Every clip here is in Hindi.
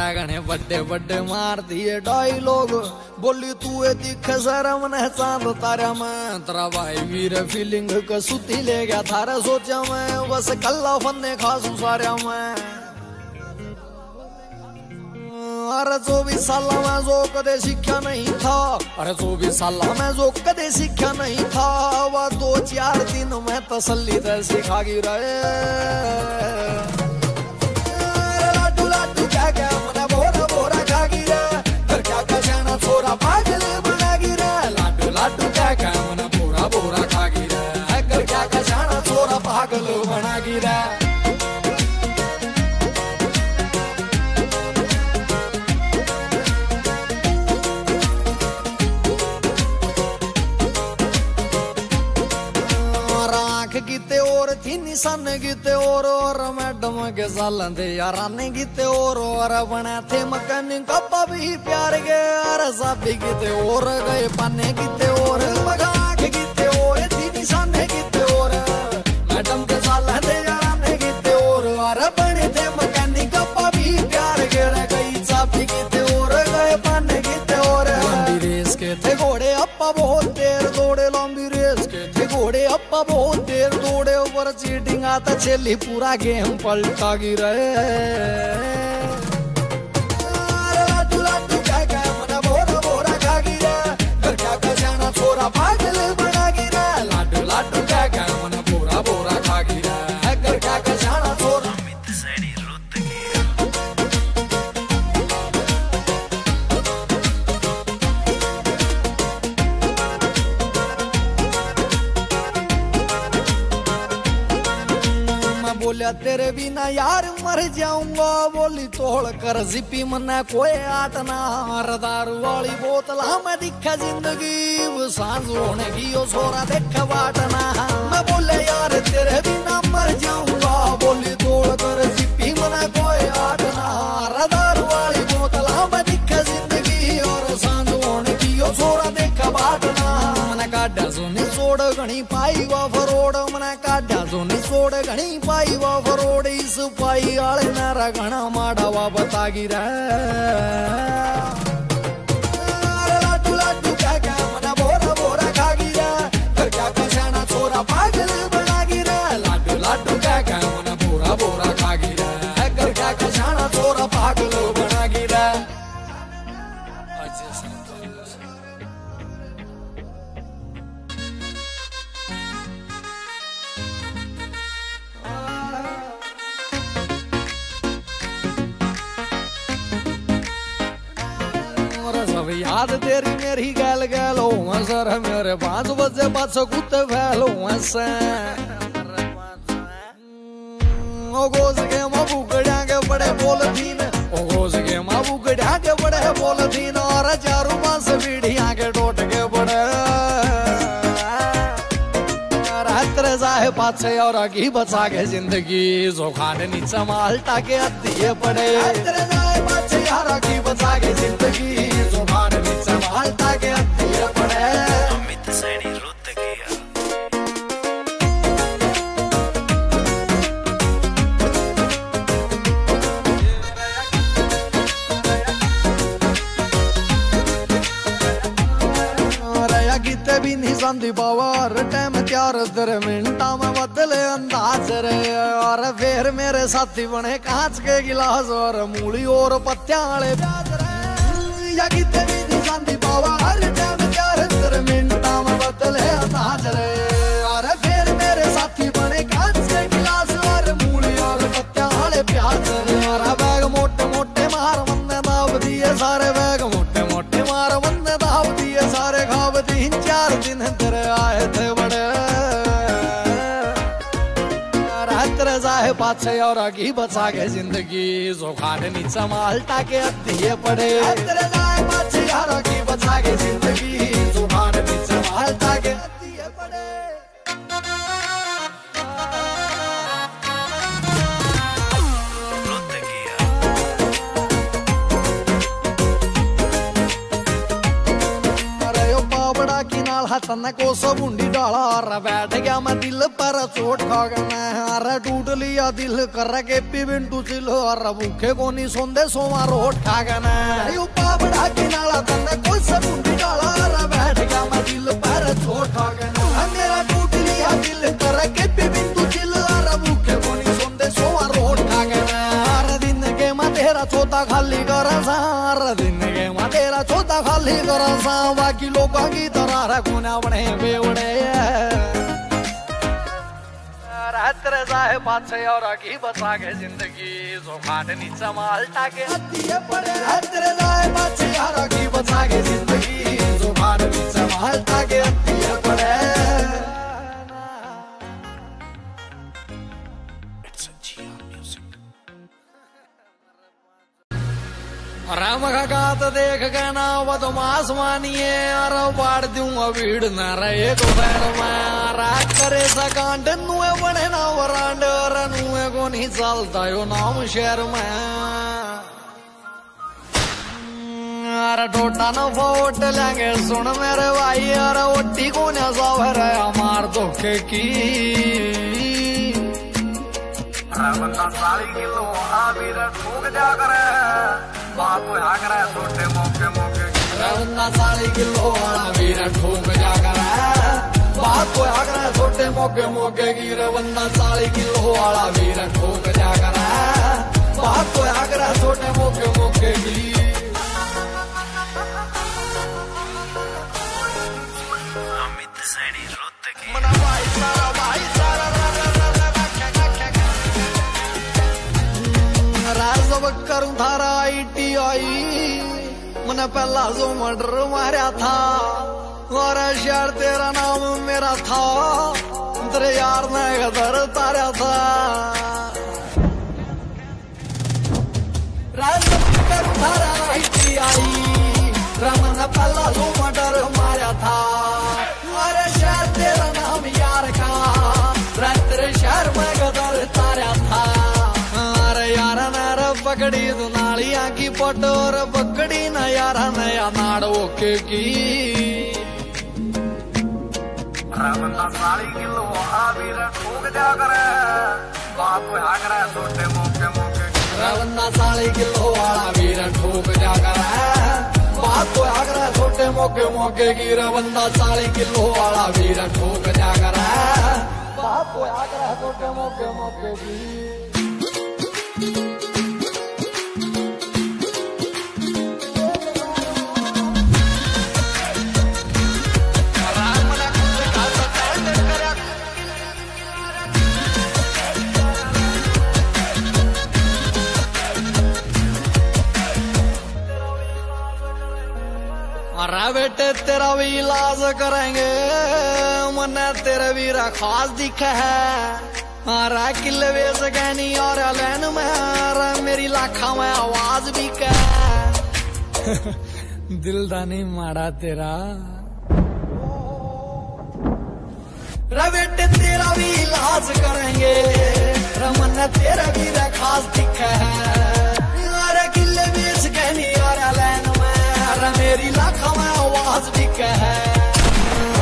ड्रैगन बड़े बड़े मार दिए डायलॉग, बोली तू ए दिख शर्म ने चांद तारा मैं तेरा भाई वीर फीलिंग कसुती ले गया थारा सोचा मैं बस कल्ला फन्ने खासू सारा मैं अरे 24 साल में जो कदे सीखा नहीं था, अरे 24 साल में जो कदे सीखा नहीं था वह 2-4 दिन में तसल्ली से सिखा गई रे निशान गीते और मैडम के साल दे याराने गीते और बने थे मकान कपा भी प्यार के अर साबी गीते और गए पाने गीते और मगाख गीते और थी निशान गीते और मैडम के साल दे याराने गीते और बने थे मकान कपा भी प्यार के गई साबी गीते और गए पाने गीते और रेस के थे घोड़े अपा बहुत देर दौड़े लंबी रेस के थे घोड़े अपा बहुत देर दौड़े चीटिंग आता चली पूरा गेम पलटा गिरे लाडू लाडू क्या क्या मना बोरा बोरा खा गिरा घर क्या क्या जाना थोड़ा पागल बना गिरा लाडू लाडू क्या क्या मना बोरा बोरा खा गिरा घर क्या क्या जाना थोड़ा अमित सैनी बोलिया तेरे बिना यार मर जाऊंगा बोली तोड़ कर जिपी मना कोई आतना दारू वाली बोतल में दिखा जिंदगी वो सांस होने की ओ सोरा देखा बाटना मैं बोले यार तेरे बिना मर जाऊंगा बोली तोड़ कर जिपी मना कोई आतना दारू वाली बोतल में दिखा जिंदगी और सांस होने की ओ सोरा देखा बाटना मना काटा सुनी सोड़ घनी पाई वा फरोड़ मना काटा सुनी सोड़ घनी पाई वा फरोड़ इस पाई आले नारा घना माड़ा वा बता गिरा लाडू लाडू क्या क्या मना बोरा बोरा खा गिरा घर क्या क्या जाना छोरा पागल बना गिरा लाडू लाडू क्या क्या मना बोरा बोरा खा गिरा घर क्या क्या जाना छोरा पागल बना गिरा याद तेरी मेरी गैल गैल हो सर मेरे 5 बजे 5 कुत्ते फैल हो के माबू कड़ा के बड़े बोल दीन ओगोज के माबू कड़ा के बड़े बोल दीन और 4-5 बीढ़िया के टोट के बड़े पाछे और आगे बचा के जिंदगी जोखाने नीचे मालटा के अतिये पड़े पाछे यार आगे बचा के जिंदगी जोखाने नीचे मालटा के अतिये पड़े अमित सैनी रोहतकिया दी पावर टाइम त्यार तेरे मिनटा में बदले अंदाज रे और फिर मेरे साथी बने कांच के गिलास और मूली और पत्तियां वाले पावर टाइम त्यार तेरे मिनटा में बदले अंदाज रे और फिर मेरे साथी बने कांच के गिलास और मूली और पत्तियां वाले प्याज रे और बैग मोटे मोटे मार बंदे दाव दिए सारे बैग मोटे मोटे मार बंदे दाव दिए सारे खाव 3-4 दिन तेरे आए थे बड़े तेरे जाए पाछे और आगे बचा के जिंदगी जोखाने नीचे मालटा के अतिये पड़े तेरे जाए पाछे और आगे बचा के जिंदगी जोखाने नीचे मालटा के अतिये पड़े हसन को सबूंडी डाला और बैठ गया मैं दिल पर चोट खा गया टूट लिया दिल कर के पिबिंटू चिलो और भूखे को नहीं सोंदे सोमा रोट खा गया पापड़ा के नाला तन को सबूंडी डाला और बैठ गया मैं दिल पर चोट खा गया मेरा टूट लिया दिल कर के पिबिंटू चिलो और भूखे को नहीं सोंदे सोमा रोट खा गया दिन के मैं तेरा छोता खाली कर दिन के मैं तेरा छोता खाली कर बाकी लोगों की तरह रखना बने बेवड़े रात्र जाए पाछे और आगे बचा के जिंदगी जोखाट नीचा मालटा के हत्या पड़े रात्र जाए पाछे और आगे बचा के जिंदगी जोखाट नीचा मालटा के हत्या पड़े राम खगात देख के ना बदमाश मानिए और बाढ़ दूंगा भीड़ न रहे तो पैर में रात करे सकांड नुए बने ना वरांड और नुए को नहीं चलता यो नाम शहर में अरे टोटा न फोट लेंगे सुन मेरे भाई अरे ओटी को न सावर है हमार धोखे की बंदा साली की तो अभी ठोक जाकर बात को जाकर छोटे मौके मौके बंदा साली किलो अभी ठोक जाकर बात को जाकर छोटे मौके मौके की रे बंदा साली किलो वाला वीर ठोक जाकर बात को जाकर छोटे मौके मौके की अमित सैनी रोहतकिया मना भाई सारा करूं थारा ITI मैंने पहला जो मर्डर मारा था और शहर तेरा नाम मेरा था तेरे यार ने गदर तारा था करूं थारा ITI मैंने पहला जो मर्डर मारा था और शहर तेरा नाम यार का तेरे शहर में गदर तारा था पकड़ी तो नालिया की पटोर पकड़ी न यारा नया नाड़ो के की बंदा साली किलो अभी ठोक जाकर बात को जाकर छोटे मौके मौके बंदा साली किलो अभी ठोक जाकर बात को जाकर छोटे मौके मौके की बंदा साली किलो अभी ठोक जाकर बात को जाकर छोटे मौके मौके की बेटे तेरा भी इलाज करेंगे मना तेरा भी खास दिखा है हमारा किले बेच कहनी और लैन में मेरी लाखा में आवाज भी कह दिलदानी मारा तेरा बेटे तेरा भी इलाज करेंगे मना तेरा भी खास दिखा है हमारा किले बेच कहनी और लैन में मेरी लाखों में आवाज भी कह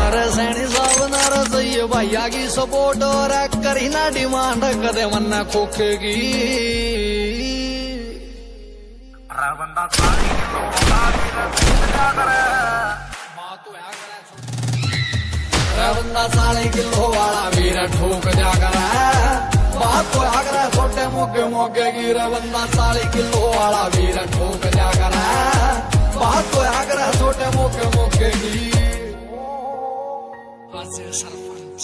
अरे सैनी साहब नारा सही है भैया की सपोर्ट और करी ना डिमांड कदे मन्ना खोखेगी बंदा सारी बंदा साले किलो वाला वीर ठोक जाकर बात को आकर छोटे मौके मौके की बंदा साले किलो वाला वीर ठोक जाकर बात को आकर छोटे मौके मौके की सरपंच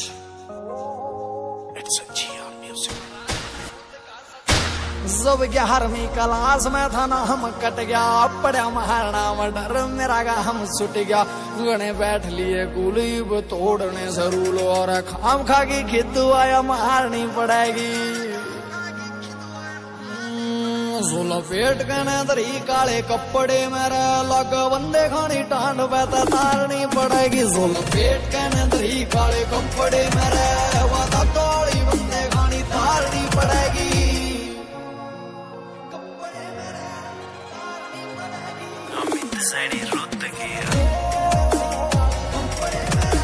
जब 11वीं क्लास में था ना हम कट गया पड़ा मारना मर्डर मेरा गा हम सुट गया गने बैठ लिए गुलीब तोड़ने जरूर और खाम खा की खिद्दू आया मारनी पड़ेगी पेट कहने तरी काले कपड़े मेरा लग बंदे खानी टांड पैदा तारनी पड़ेगी पेट कहने तरी काले कपड़े मेरा वादा तोड़ी बंदे खानी तारनी पड़ेगी कपड़े मेरे तारनी पड़ेगी अमित सैनी रोहतकिया कपड़े मेरे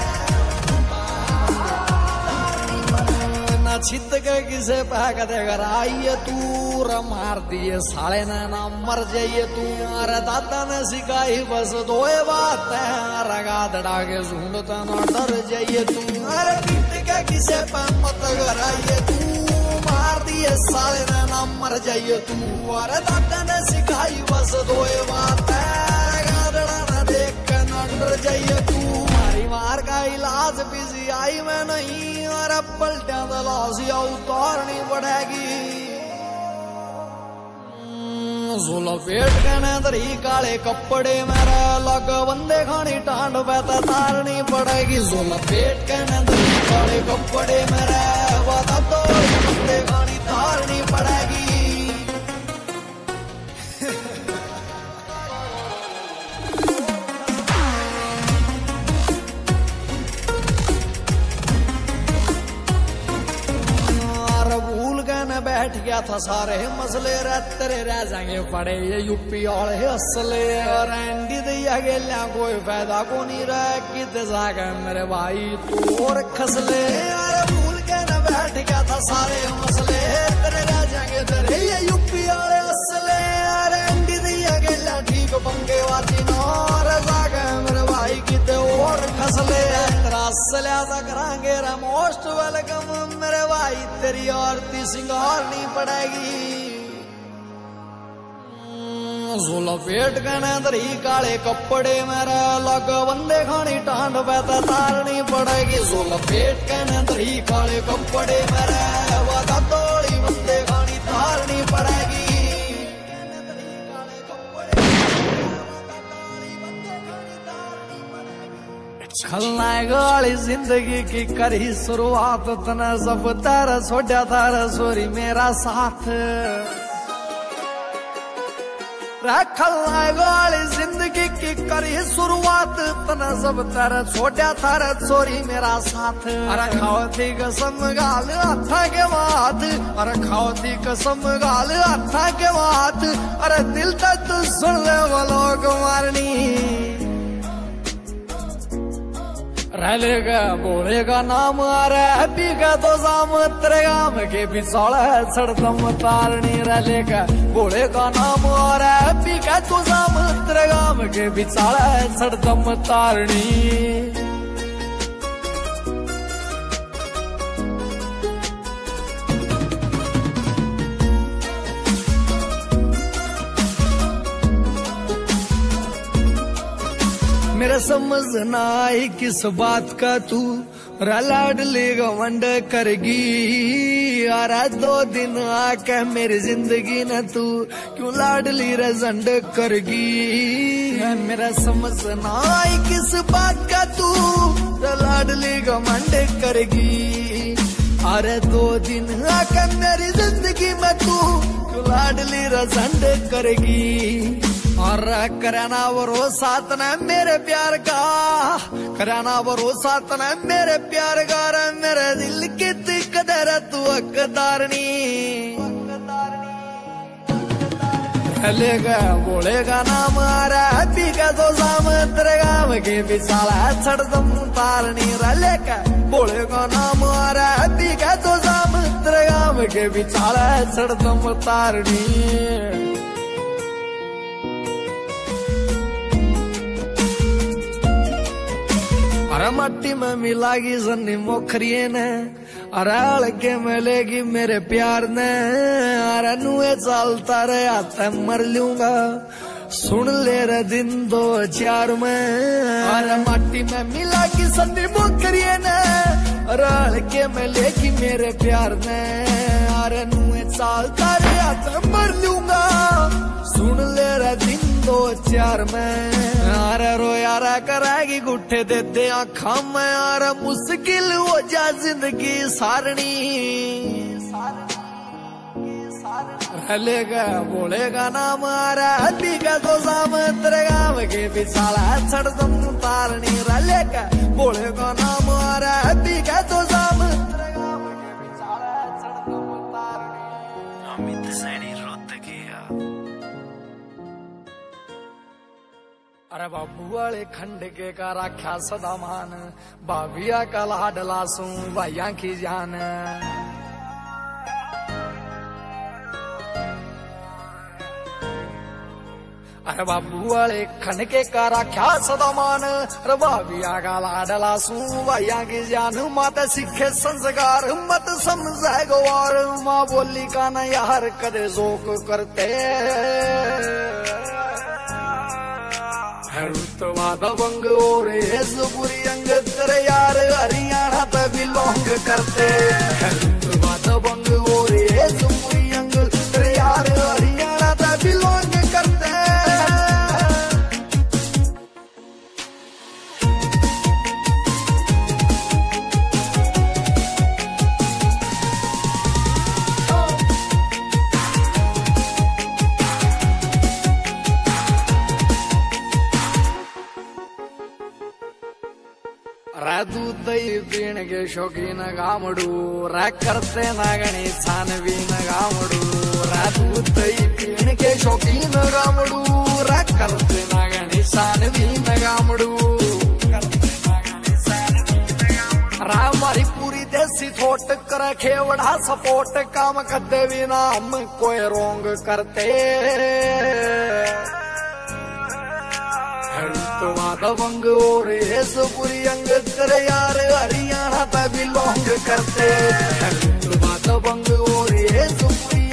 छित के किसे पैक देकर आइए तू र मार दिए साले ने ना मर जाइए तू। अरे दादा ने सिखाई बस दो बात है, रगा दड़ा के झूंडता ना डर जाइए तू। अरे पिट के किसे पैक मत कर आइए तू, मार दिए साले ने ना मर जाइए तू। अरे दादा ने सिखाई बस दो बात है, रगा दड़ा ना देख के ना डर जाइए तू। मारी मार का इलाज बिजी आई में नहीं, पलटिया तलाशिया उतारनी पड़ेगी। पेट कहने तरी काले कपड़े मेरा लग बंदे खानी टांड पे तारनी पड़ेगी। पेट कहने तरी काले कपड़े मेरा वादा तो बंदे खानी तारनी पड़ेगी। बैठ गया था सारे मसले तेरे रह जाएंगे पड़े ये यूपी और असले। और एंडी दिया गया कोई फायदा को नहीं रहा कितने जागे मेरे भाई तू और खसले। अरे भूल के न बैठ गया था सारे मसले तेरे रह जाएंगे तेरे ये यूपी और असले। अरे एंडी दिया गया ठीक पंगे वाली नौर जागे मेरे भाई कितने और खसले। करांगे मोस्ट वेलकम मेरे भाई तेरी आरती सिंगारनी पड़ेगी। पेट कहने तरी काले कपड़े मेरा लग बंदे खानी टांड पे तारनी पड़ेगी। पेट कहने तरी काले कपड़े मेरा वादा तोड़ी बंदे खानी तारनी पड़ेगी। खलनायक वाली जिंदगी की करी शुरुआत, तने सब तेरा छोड़ा तारा सोरी मेरा साथ। खलनायक वाली जिंदगी की करी शुरुआत, तने सब तेरा छोड़ा तारा सोरी मेरा साथ। अरे खाओ थी कसम गाल हाथा के बाद, अरे खाओ थी कसम गाल हाथा के बाद। अरे दिल तक तू सुन ले वो लोग मारनी रहेगा बोलेगा नाम। अरे हैप्पी का तो जाम त्रेगाम के पिछौड़ सड़दम तारनी रहेगा बोलेगा नाम। अरे हैप्पी का तो जाम त्रेगाम के पिछौड़ सड़दम तारनी। मेरा समझना आई किस बात का तू रलाड लेगा वंड करगी। यार दो दिन आके मेरी जिंदगी न तू क्यों लाडली रजंड करगी। मेरा समझना आई किस बात का तू रलाड लेगा वंड करगी। अरे दो दिन आके मेरी जिंदगी में तू क्यों लाडली रजंड करगी। और करना भरोसा तने मेरे प्यार का, करना भरोसा तने मेरे प्यार का। रे मेरे दिल की कदर तू हकदारनी। लेगा बोलेगा नाम। अरे हैप्पी का तो जाम त्रेगाम के विशाल छड़दम तारनी। लेगा बोलेगा नाम। अरे हैप्पी का तो जाम त्रेगाम के विशाल छड़दम तारनी। अरे मट्टी में मिलागी जन्नी मोखरिये ने, अरे हड़के मिलेगी मेरे प्यार ने। अरे नुए चलता रे आता मर लूंगा सुन ले रे दिन दो चार में। अरे मट्टी में मिलागी जन्नी मोखरिये ने, अरे हड़के मिलेगी मेरे प्यार ने। अरे नुए चलता रे आता मर लूंगा सुन ले रे दिन दो चार में। यार रो यार कराएगी गुठे देते आँखा में। यार मुश्किल हो जा जिंदगी सारनी। लेगा बोलेगा नाम। अरे हैप्पी का तो जाम त्रेगाम के विशाल छड़दम तारनी। लेगा बोलेगा नाम। अरे हैप्पी का तो जाम त्रेगाम के विशाल छड़दम तारनी। अमित सैनी रोहतकिया। अरे बाबू वाले खंड के का राख्या सदा मान, बाबिया का लाडला सू भाइया की जान। अरे बाबूआळे खनके कारा ख्या सदा मान रबावी आगा लाडला सुवाया की जान माता सिखे संस्कार मत समझाए गोवार माँ बोली का न यार कदे जोक करते दबंग और बुरी अंगत तेरे यार हरियाणा पे बिलोंग करते दबंग और बुरी अंगत तेरे यार हरियाणा पे बिलोंग करते। दूध दही पीण के शौकीन गामडू रा करते नागणी छानबीन गामडू रा दूध दही पीण के शौकीन गामडू रा करते नागणी छानबीन गामडू रामारी पूरी देसी थोट कर खेवड़ा सपोर्ट काम करते बिना हम कोई रोंग करते दबंग और बुरी अंगत तेरे यार हरियाणा पे बिलोंग करते दबंग और बुरी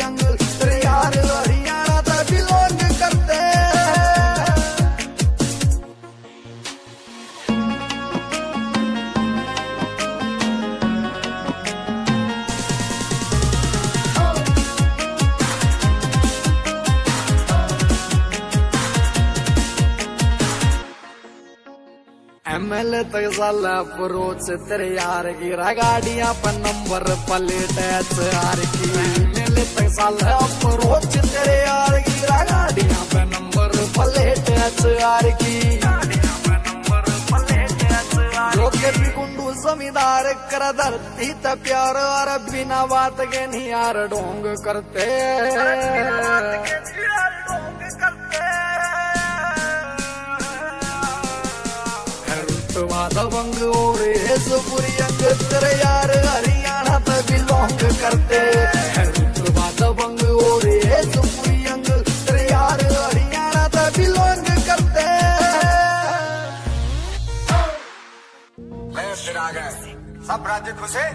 अंगत तेरे यार हरियाणा पे बिलोंग करते। एमएलए तक जाला परोच तेरे यार की गाड़ियां पर नंबर प्लेट यार की एमएलए तक जाला परोच तेरे यार की गाड़ियां पर नंबर प्लेट यार की लोके भी गुंडू जमींदार कर धरती त प्यार और बिना बात के नहीं यार ढोंग करते दबंग और बुरी अंगत तेरे यार हरियाणा पे बिलोंग करते दबंग और बुरी अंगत तेरे यार हरियाणा पे बिलोंग करते। आ गए सब राज्य खुश है।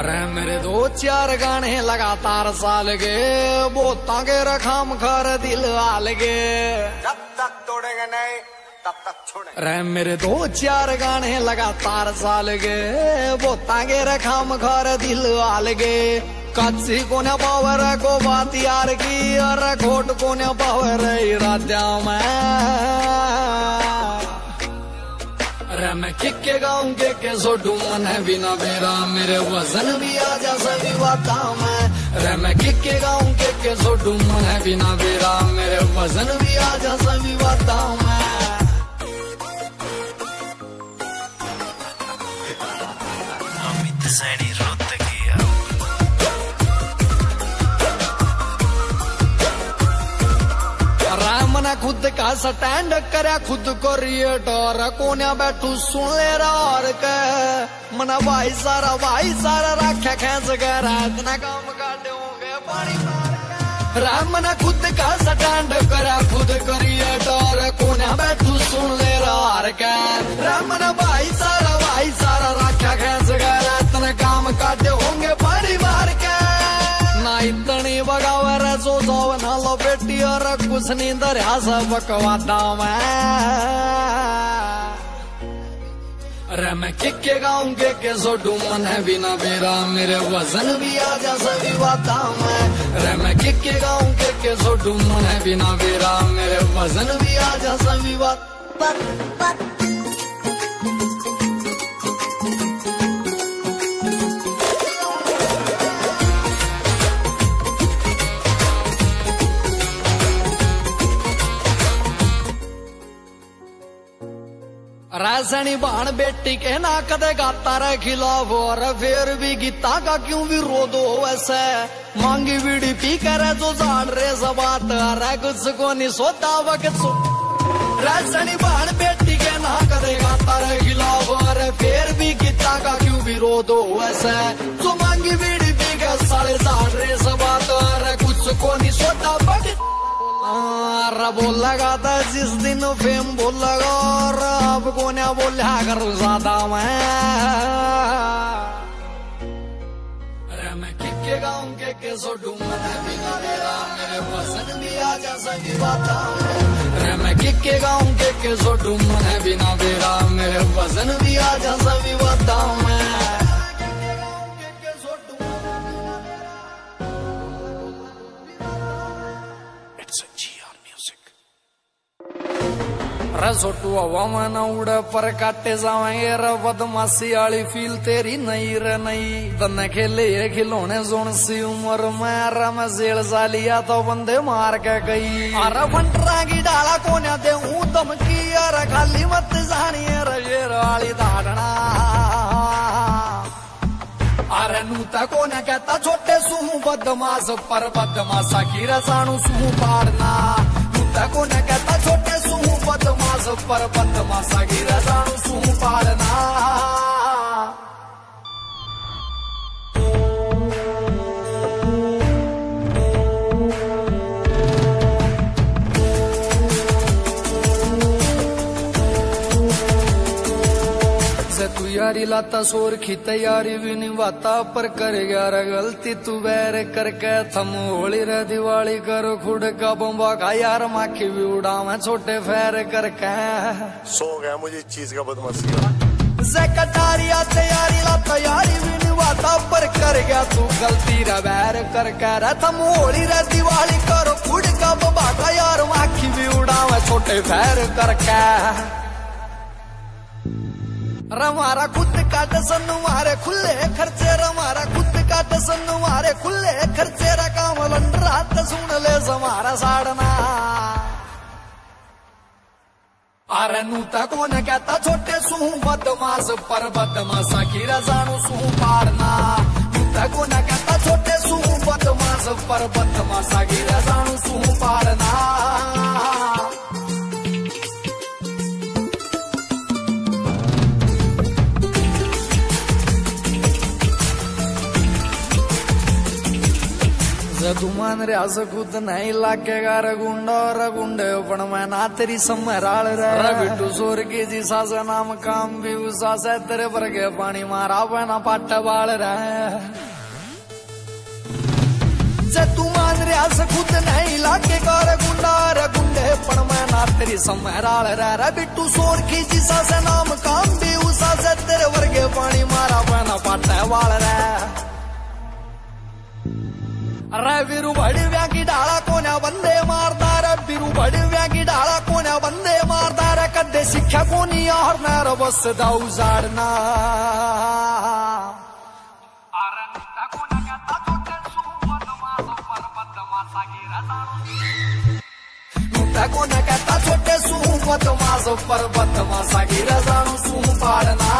अरे मेरे दो चार गाने लगातार साल गे बोता के रखाम खर दिल आल गे जब तक तोड़ेंगे नहीं तब तक छोड़ेंगे। अरे मेरे दो चार गाने लगातार साल गे बोता के रखाम खर दिल आल गे कच्ची को न पावर को बात यार की अरे खोट को न पावर इरादा में मैं किक्के गाऊं के सोडू मन है बिना मेरा मेरे वजन भी आजा सभी वाता मैं रे मैं किक्के गाऊं के सोडू मन है बिना मेरा मेरे वजन भी आजा सभी वाता मैं अमित सैनी रोहतकिया। राम ने खुद का स्टैंड करा खुद को रिएटर कोने बैठू सुन ले और के मना भाई सारा राख्या खेच के रात ना काम काटे होंगे पानी राम ने खुद का स्टैंड करा खुद को रिएटर कोने बैठू सुन ले और के राम ने भाई सारा राख्या खेच के रात ना काम काटे होंगे पानी मार के ना इतनी बगावर सो जाओ ना लो बेटी और कुछ नींद रियासा बकवाता मैं मैं किक्के गाऊं के सोडू मन है बिना मेरा मेरे वजन भी आजा सभी वाता मैं रे मैं किक्के गाऊं के सोडू मन है बिना मेरा मेरे वजन भी आजा सभी वाता। राजनी बाण बेटी के ना कदे गाता रे खिलाफ और फिर भी गीता का क्यों भी रो दो वैसे मांगी बीड़ी पी करे जो जान रे जबात अरे कुछ को नहीं सोता वक्त राजनी बाण बेटी के ना कदे गाता रे खिलाफ और फिर भी गीता का क्यों भी रो दो वैसे जो मांगी बीड़ी पी के सारे जान रे जबात अरे कुछ को नहीं सोता वक्त बोल लगा था जिस दिन फेम बोल लगा और आपको ना बोला करूँ ज्यादा मैं किक्के गाऊं के मेरे पसंद भी आ जा सकी बात मैं किक्के गाऊं के सो डूम मैं बिना बेरा मेरे पसंद भी आ जा सभी बात मैं रसोटू हवा न उड़ पर काटे जावे बदमाशी आली फील तेरी नहीं रे नहीं तन खेले ये खिलौने जोन सी उम्र में रम जेल जा लिया तो बंदे मार के गई अरे फंटरा की डाला कोने दे धमकी अरे खाली मत जानिए रेर वाली धारणा अरे नूता कोने कहता छोटे सूह बदमाश पर बदमाशा की रसाणु सूह पाड़ना नूता कोने कहता छोटे सूह बदमाश पर बदमाशा की रजाणु सू पालना तू यारी लाता शोर खीता यारी भी निभाता पर कर यार गलती तू बैर करके थम होली रे दिवाली करो खुड का बम्बा का यार माखी भी उड़ा मैं छोटे फैर करके सो गया मुझे इस चीज का बदमाशी कटारिया तैयारी लाता यारी भी निभाता पर कर गया तू गलती रे बैर करके रे थम होली रे दिवाली करो खुड का बम्बा का यार माखी भी उड़ा मैं छोटे फैर करके रमारा खुद का टसन मारे खुले खर्चे रमारा खुद का टसन मारे खुले खर्चे रा काम लंडरा त सुन ले समारा साड़ना अरे नूता को न कहता छोटे सू बदमाश पर बदमाशा की रजाणु सू पाड़ना नूता को न कहता छोटे सू बदमाश पर बदमाशा की रजाणु सू पाड़ना दुमान रे आसकूत नहीं लागेगा रगुंडा रगुंडे पण मैं ना तेरी समराल रे बिट्टू सोर के जी सास नाम काम भी उसा से तेरे पर के पानी मारा बना पाट बाल रे जे तुमान रे आसकूत नहीं लागेगा रगुंडा रगुंडे पण मैं ना तेरी समराल रे बिट्टू सोर की जी सास नाम काम भी उसा से तेरे पर के पानी मारा बना पाट बाल रे अरे बिरू भड़व्या की डाला कोने बंदे मारता रे बिरू भड़व्या की डाला कोने बंदे मारता रे कदे सिख्या कोनी और मेरा बस दाऊ जाड़ना अरे नुता कोने कहता छोटे सू बदमाश पर बदमाशा की रजाणु नुता कोने कहता छोटे सू बदमाश पर बदमाशा की रजाणु सू पाड़ना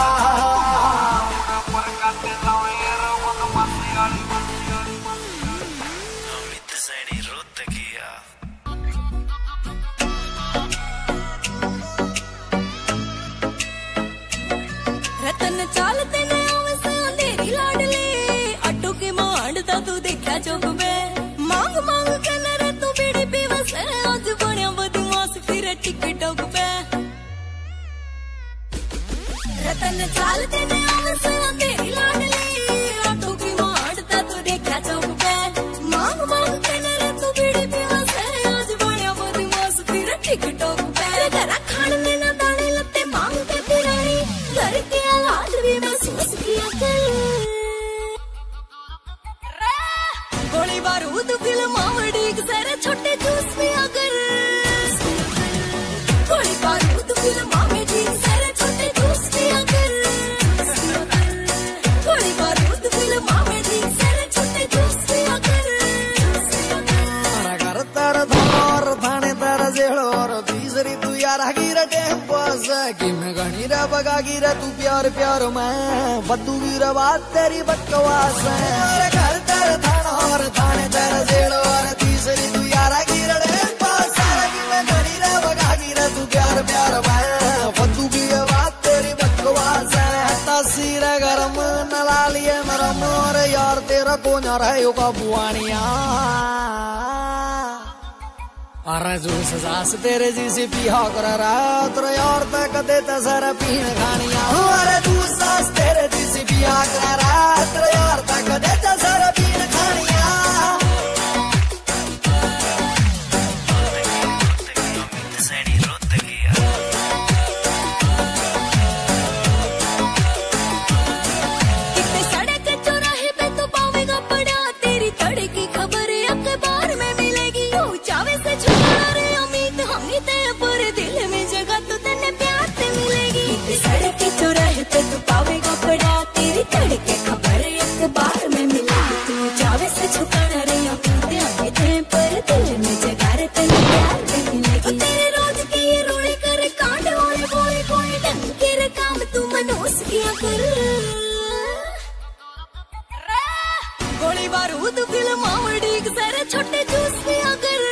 चालते न तेरी लाडली अटू की मांड तो तू देखा चौक में मांग मांग के नरे तू बीड़ी पीवस आज बनिया बदमाश फिर टिकटॉक पे रतन चालते न तेरी लाडली अटू की मांड तो तू देखा चौक पे मांग मांग के नरे तू बीड़ी पीवस आज बनिया बदमाश फिर टिकटॉक पे तेरा खान में ना दाने लते मांग के फिराई घर के गोली बारूद फिल्म आवड़ीक जरा छोटे जूस में अगर गोली बारूद फिल्म आवड़ीक जरा छोटे जूस में अगर गिर टेम्पो कि मैं गणीरा बगा गिरा तू प्यार प्यार मैं बदू गिरा बात तेरी बकवास है और घर तेरे थाना और थाने तेरा जेल और तीसरी तू यारा गिर टेम्पो कि मैं गणीरा बगा गिरा तू प्यार प्यार मैं बदू गिरा बात तेरी बकवास है तस्वीर गरम नलालिये मरम और यार तेरा कौन रहे का बुआनिया अरे जो सजास तेरे जैसी पिया कर रात यार तक देता सारा पीन खानिया अरे तू सास तेरे जैसी पिया कर रात यार तक देता सारा पीन खानिया अमित सैनी रोहतकिया कितने सड़क चौराहे पे तू पावेगा पड़ा तेरी तड़की खबरें अखबार में मिलेगी यू चावे से तू पावेगा पड़ा तेरी तड़के खबर अखबार में मिला तू जावे से छुपाना रे अपने अमित हैं पर दिल में जगा रे तेरे प्यार में मिलेगी तेरे रोज के ये रोने कर कांड होए बोले कोई ढंग के रे काम तू मनोस किया कर गोली बारूद फिल्म आवडीक सारे छोटे जूस किया कर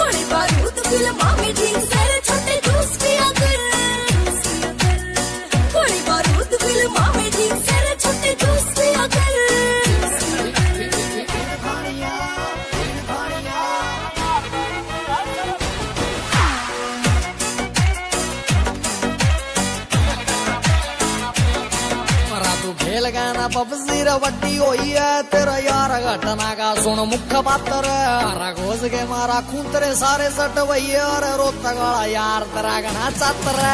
गोली बारूद फिल्म आवडीक सारे छोटे जूस किया कर लगाना पबजी रवट्टी होई है तेरा यार घटना का सुन मुख्य पात्र हरा घोष के मारा खून तेरे सारे सट वही और रोता गड़ा यार तेरा गना छात्र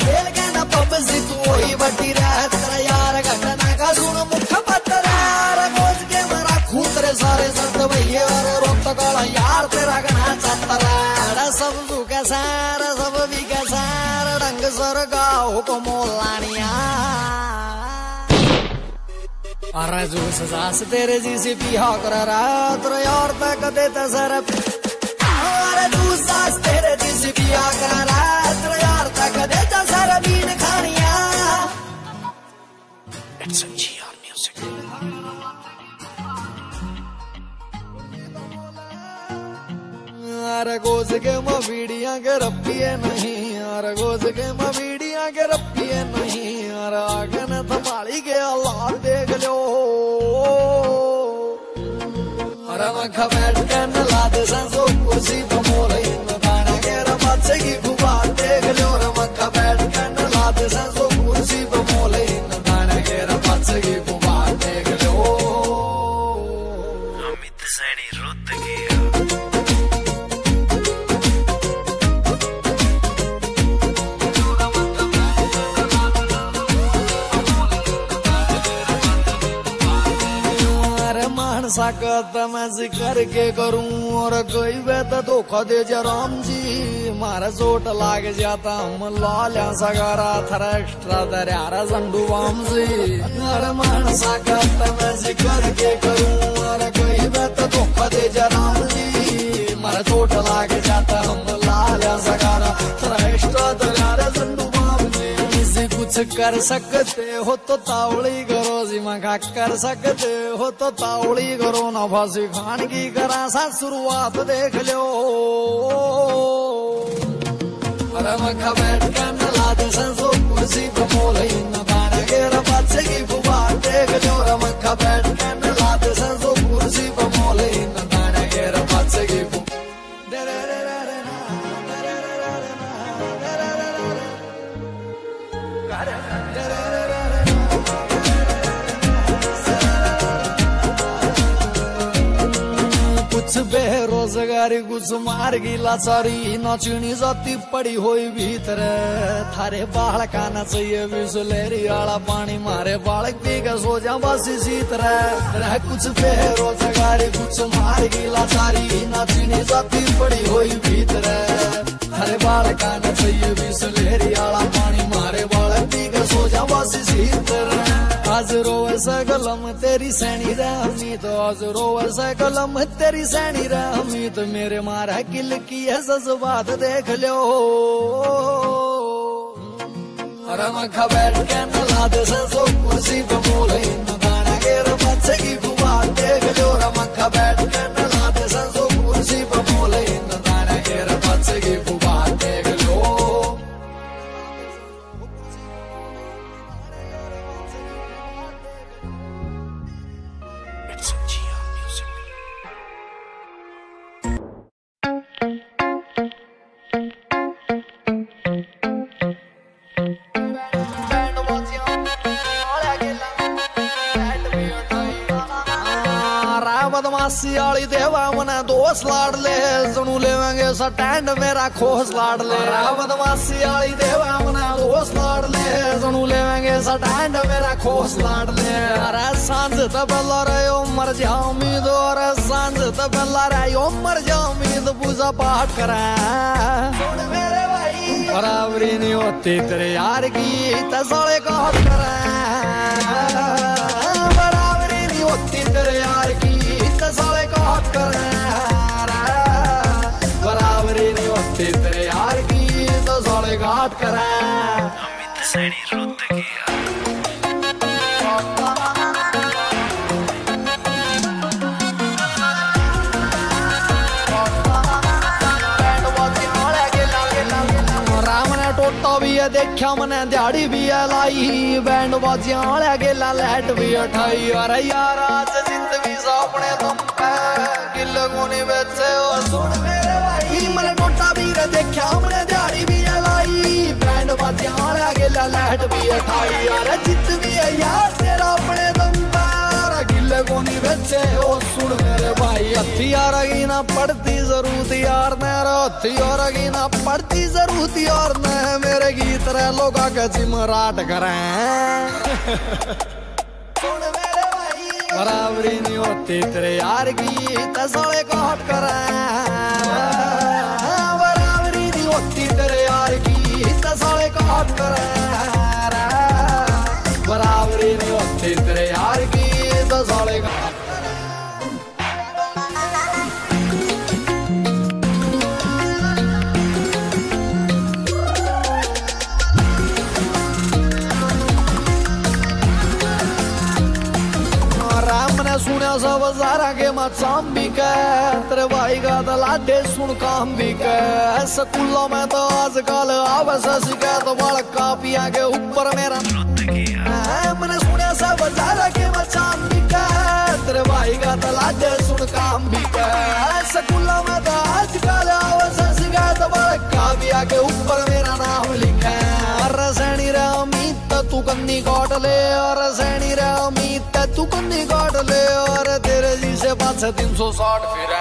खेल के ना पबजी तू वही बटी रह तेरा यार घटना का सुन मुख्य पात्र हरा घोष के मारा खून तेरे सारे सट वही और रोता गड़ा यार तेरा गना छात्र सब तू कैसा सब भी कैसा रंग सर का हुक्म लानिया अरे जो सजास तेरे जैसी पिया कर रात यार तक देता सारा अरे तू सास तेरे जैसी पिया कर रात यार तक देता सारा बीन खानिया अरे गोज के मवीडिया के रपिए नहीं अरे गोज के मवीडिया के रपिए नहीं आगे न थमाली के अल्लाह देख लो अरे मखा बैठ कर नलाद संसो कुर्सी बमोले इन्दाना के रमाचे की गुबार देख लो अरे मखा बैठ कर नलाद संसो कुर्सी बमोले इन्दाना के रमाचे की गुबार देख लो अमित सैनी रोहतकिया सकत मैं जिक्र के करूं और कोई बेता धोखा दे जा राम जी मारा चोट लाग जाता हम लालिया सगारा थरा एक्स्ट्रा दरियारा संडुवाम जी अरे मान सकत मैं जिक्र के करूं और कोई बेता धोखा दे जा राम जी मारा चोट लाग जाता हम लालिया सगारा थरा एक्स्ट्रा दरियारा संडुवाम जी कुछ कर सकते हो तो तावड़ी करो जी मंगा कर सकते हो तो तावड़ी करो ना फांसी खान की करा सा शुरुआत देख लो अरे मंगा बैठ कर नलाद संसो कुर्सी बमोले नबान के रबाचे की गुबार देख लो अरे मंगा बैठ कर नलाद संसो कुर्सी बमोले नबान के रबाचे की कुछ बेरोजगारी कुछ मार्गी लाचारी नचनी जाती पड़ी होई भीतर थारे बाल का न चाहिए विसलेरी आला पानी मारे बालक पीगा सो जा बस इसी तरह कुछ बेरोजगारी कुछ मार्गी लाचारी नचनी जाती पड़ी होई भीतर थारे बाल का न चाहिए विसलेरी आला पानी मारे बालक पीगा सो जा बस इसी तरह आज रोए सा कलम तेरी सैनी रामी तो आज रोवर सा कलम तेरी सैनी रामी तो मेरे मारा किल की है जज्बात देख लो रम खबर के नलाद सो कुर्सी पे बोले गाना के रमत से की बुआ देख लो रम खबर के नलाद सो कुर्सी पे बोले गाना के रमत से की बुआ देख लो इट्स जिया म्यूजिक सियाली देवा मना दोस लाड़ ले सुनू लेवांगे स्टैंड मेरा खोस लाड़ ले बदमाशी आली देवा मना दोस लाड़ ले सुनू लेवांगे स्टैंड मेरा खोस लाड़ ले अरे सांझ तबला रयो मर जाओ उम्मीद और सांझ तबला रयो मर जाओ उम्मीद पूजा पाठ करा सुन मेरे भाई बराबरी नहीं होती तेरे यार की तसाले का हक करा बराबरी नहीं होती तेरे यार की साले का हक कर बराबरी नहीं होती तेरे यार की तो साले का हक कर अमित सैनी रोहतकिया देखा मैंने दिहाड़ी भी लाई बैंड बाजिया गेला लैट भी उठाई अरे यार आज जिंद भी सपने तुम किलोनी बेचे और सुन मेरे भाई मैंने टोटा भीर देखा मैंने दिहाड़ी भी लाई बैंड बाजिया गेला लैट भी उठाई अरे जित भी है यार तेरा अपने तुम कोनी बच्चे ओ सुन मेरे भाई हथियार की ना पड़ती जरूरत यार ने हथियार की ना पड़ती जरूरत यार ने मेरे गीत रे लोगा का जिमराट करें सुन मेरे भाई बराबरी नहीं होती तेरे यार की तसाले को हट करें बराबरी नहीं होती तेरे यार की तसाले को हट करें बराबरी नहीं होती तेरे यार की साले का राम ने सुना सब सारा के मत शाम भी तेरे भाई का दलाटे सुन काम भी स्कूलों में तो आजकल आवास शिकायत वाला कापिया के ऊपर मेरा मैंने सुना सब सारा के मत शाम तेरे भाई का तलाटे सुन काम भी स्कूलों में तो आजकल आवास काव्या के ऊपर मेरा नाम लिखा अरे सैनी रे अमित तू कन्नी काट ले अरे सैनी रे अमित तू कन्नी काट ले और तेरे जी से 560 फिर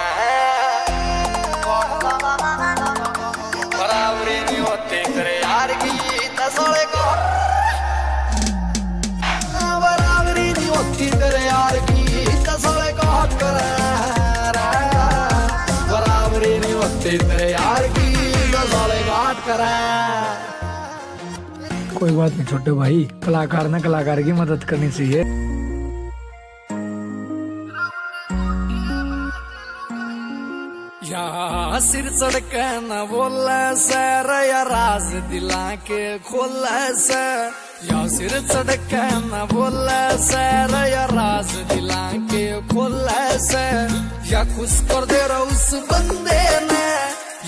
बराबरी नहीं होती तेरे यार की तसले को बराबरी नहीं होती तेरे यार की साले का हक कर बराबरी नहीं होती तेरे यार की साले का हक कर कोई बात नहीं छोटे भाई कलाकार ने कलाकार की मदद करनी चाहिए या सिर सड़क न बोले सर या राज दिला के खोले सर या सिर सड़क न बोले सर या राज दिला के खोले सर या खुश कर दे रहा उस बंदे ने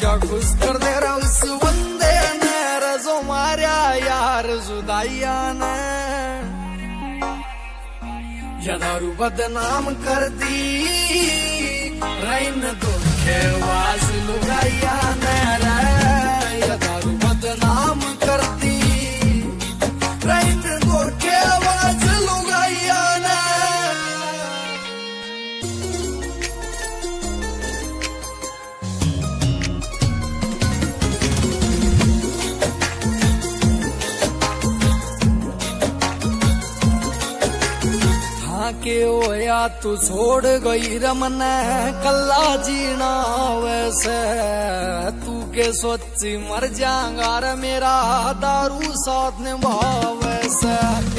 या खुश कर दे रहा उस बंदे ने रजो मारा यार जुदाइया ने या दारू बदनाम कर दी रैन दो वाज लुगाइया ने या दारू बदनाम करती के होया तू छोड़ गई रमन कल्ला जीना वैसे तू के सोची मर जागा मेरा दारू साथ निभावे पैसा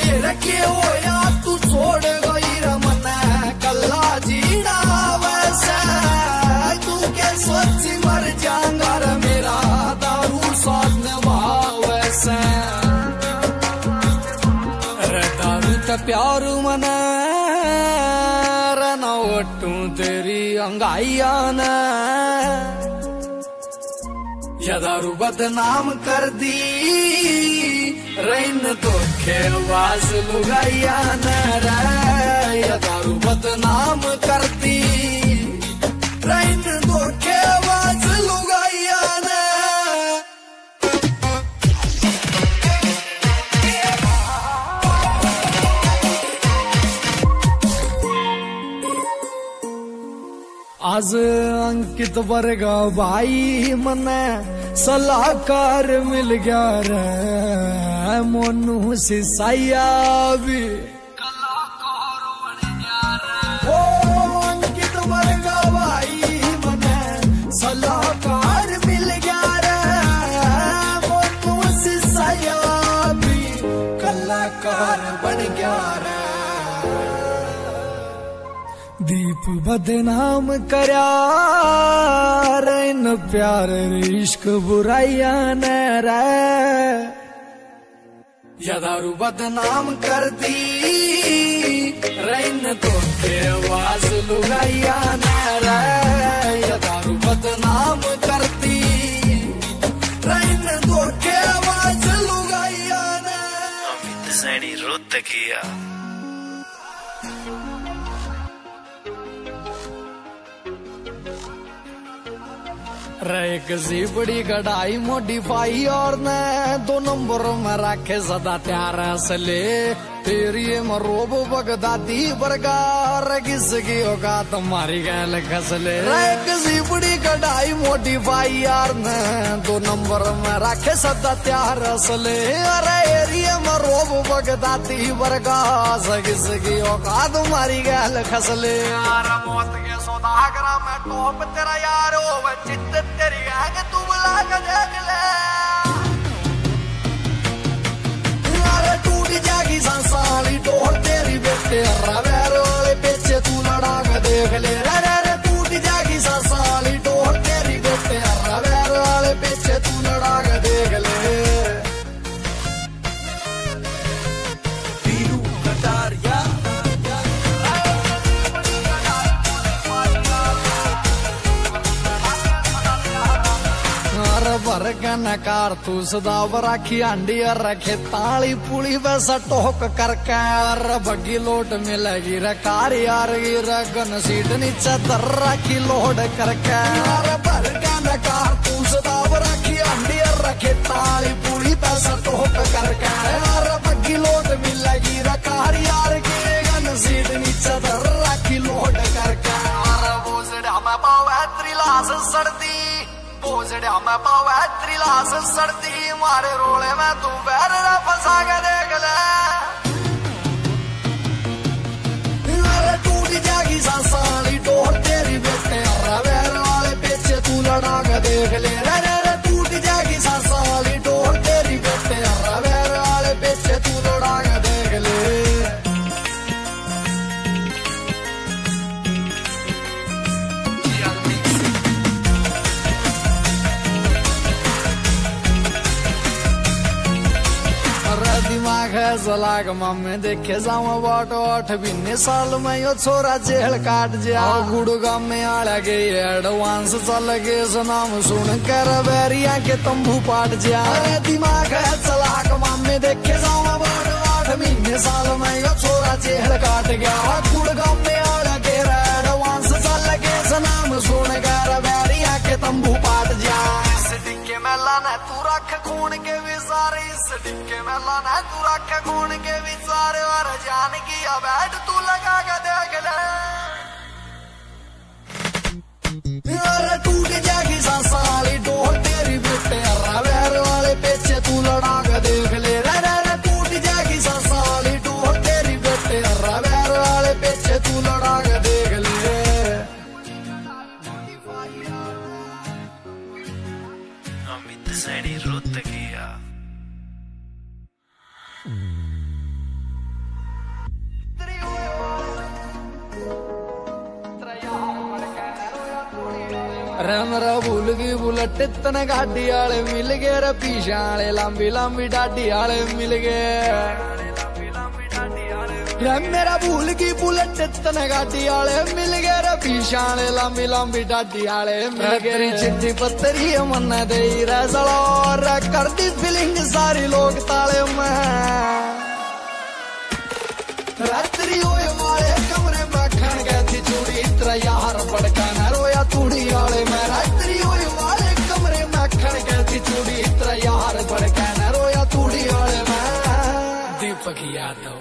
ये रखे हो या तू छोड़ गई रमत कल्ला जीना वैसा तू के सोच मर जाऊंगा मेरा दारू साथ नवा वैसा दारू का प्यार मना रनावटू तेरी अंगाइया न या दारू बदनाम कर दी रैन तो खेलवास लुगाइया या दारू बदनाम कर दी रैन तो खेलवास लुगाइया ने आज अंकित वर्ग भाई मने सलाहकार मिल गया रे मोनू सिसाया भी कलाकार बन गया रे ओ अंकित वर्ग भाई मने सलाहकार मिल गया रे मोनू सिसाया भी कलाकार बन गया रे दीप बदनाम करा रैन प्यार इश्क बुराइया ने या दारू बदनाम कर दी रैन तो आवाज लुगाइया ने या दारू बदनाम कर दी रैन तो आवाज लुगाइया ने अमित सैनी रोहतकिया एक जीबड़ी कढ़ाई मोडिफाई और न दो नंबरों में रखे सदा त्यार असले तेरी मरोब बगदादी बरगार किसकी होगा तुम्हारी गैल खसले एक जीबड़ी कढ़ाई मोडिफाई और न दो नंबर में रखे सदा त्यार असले अरे एरिया मरोब बगदादी बरगार किसकी होगा तुम्हारी गैल खसले यार मौत के सौदागरा मैं टॉप तेरा यार हो चित्त तेरी आग तू बुला कर देख ले अरे टूट जाएगी संसारी डोर तेरी बेटे रवेरो वाले पीछे तू लड़ा कर देख ले अरे टूट जाएगी संसारी डोर तेरी बेटे रवेरो वाले पीछे तू लड़ा कर देख ले पीलू कटारिया नकार तू सदाव राखी आंडी रखे ताली पुली वैसा टोक करके बग्गी लोट मिलेगी रकार यार गन सीट नीचे दर राखी लोड करके नकार तू सदाव राखी आंडी रखे ताली पुली वैसा टोक करके बग्गी लोट मिलेगी रकार यार गन सीट नीचे दर राखी लोड करके वो जड़ा में पावे त्रिलास सर्दी बोझड़ा में पावे त्रिलास सर्दी मारे रोले में तू बैर फंसा के देख ले टूट जाएगी साली डोर तेरी बेटे बैर वाले पीछे तू लड़ा के देख ले टूट जाएगी साली डोर तेरी बेटे बैर वाले पीछे तू लड़ा के देख ले जलाग मामे देखे जाऊं बाट आठ बीने साल में यो छोरा जेल काट जा गुड़गा में आला गई एडवांस चल गए नाम सुन कर बैरिया के तंबू पाट जा दिमाग है जलाग मामे देखे जाऊं बाट आठ बीने साल में यो छोरा जेल काट गया गुड़गा में आला गए एडवांस चल गए नाम सुन कर बैरिया के तंबू पाट जा लाना तू रख खून के विचारे इस डिक्के में लाना तू रख खून के विचारे और जान की अवैध तू लगा के देख ले अरे टूट जाएगी साली डोर तेरी बेटे बैर वाले पीछे तू लड़ा के देख ले अरे टूट जाएगी साली डोर तेरी बेटे बैर वाले पीछे तू लड़ा के देख ले अमित सैनी रोहतकिया। भूल गई बुलेट तन गाडी आले मिल गए रे पीछा आले लंबी लंबी डाडी आले मिल गए। मेरा भूल गई बुलेट तन गाडी आले मिल गए रे पीछा आले लंबी लंबी डाडी आले मिल गए। चिट्ठी पत्तरी मन दे रे सलार कर दी फीलिंग सारी लोग ताले में। रात्रि ओए मारे कमरे में खन गए थी चूड़ी इतरा यार बड़का न रोया तूड़ी आले में। रात्रि ओए मारे कमरे में खन गए थी चूड़ी इतरा यार बड़का न रोया तूड़ी आले में। दीपक यादव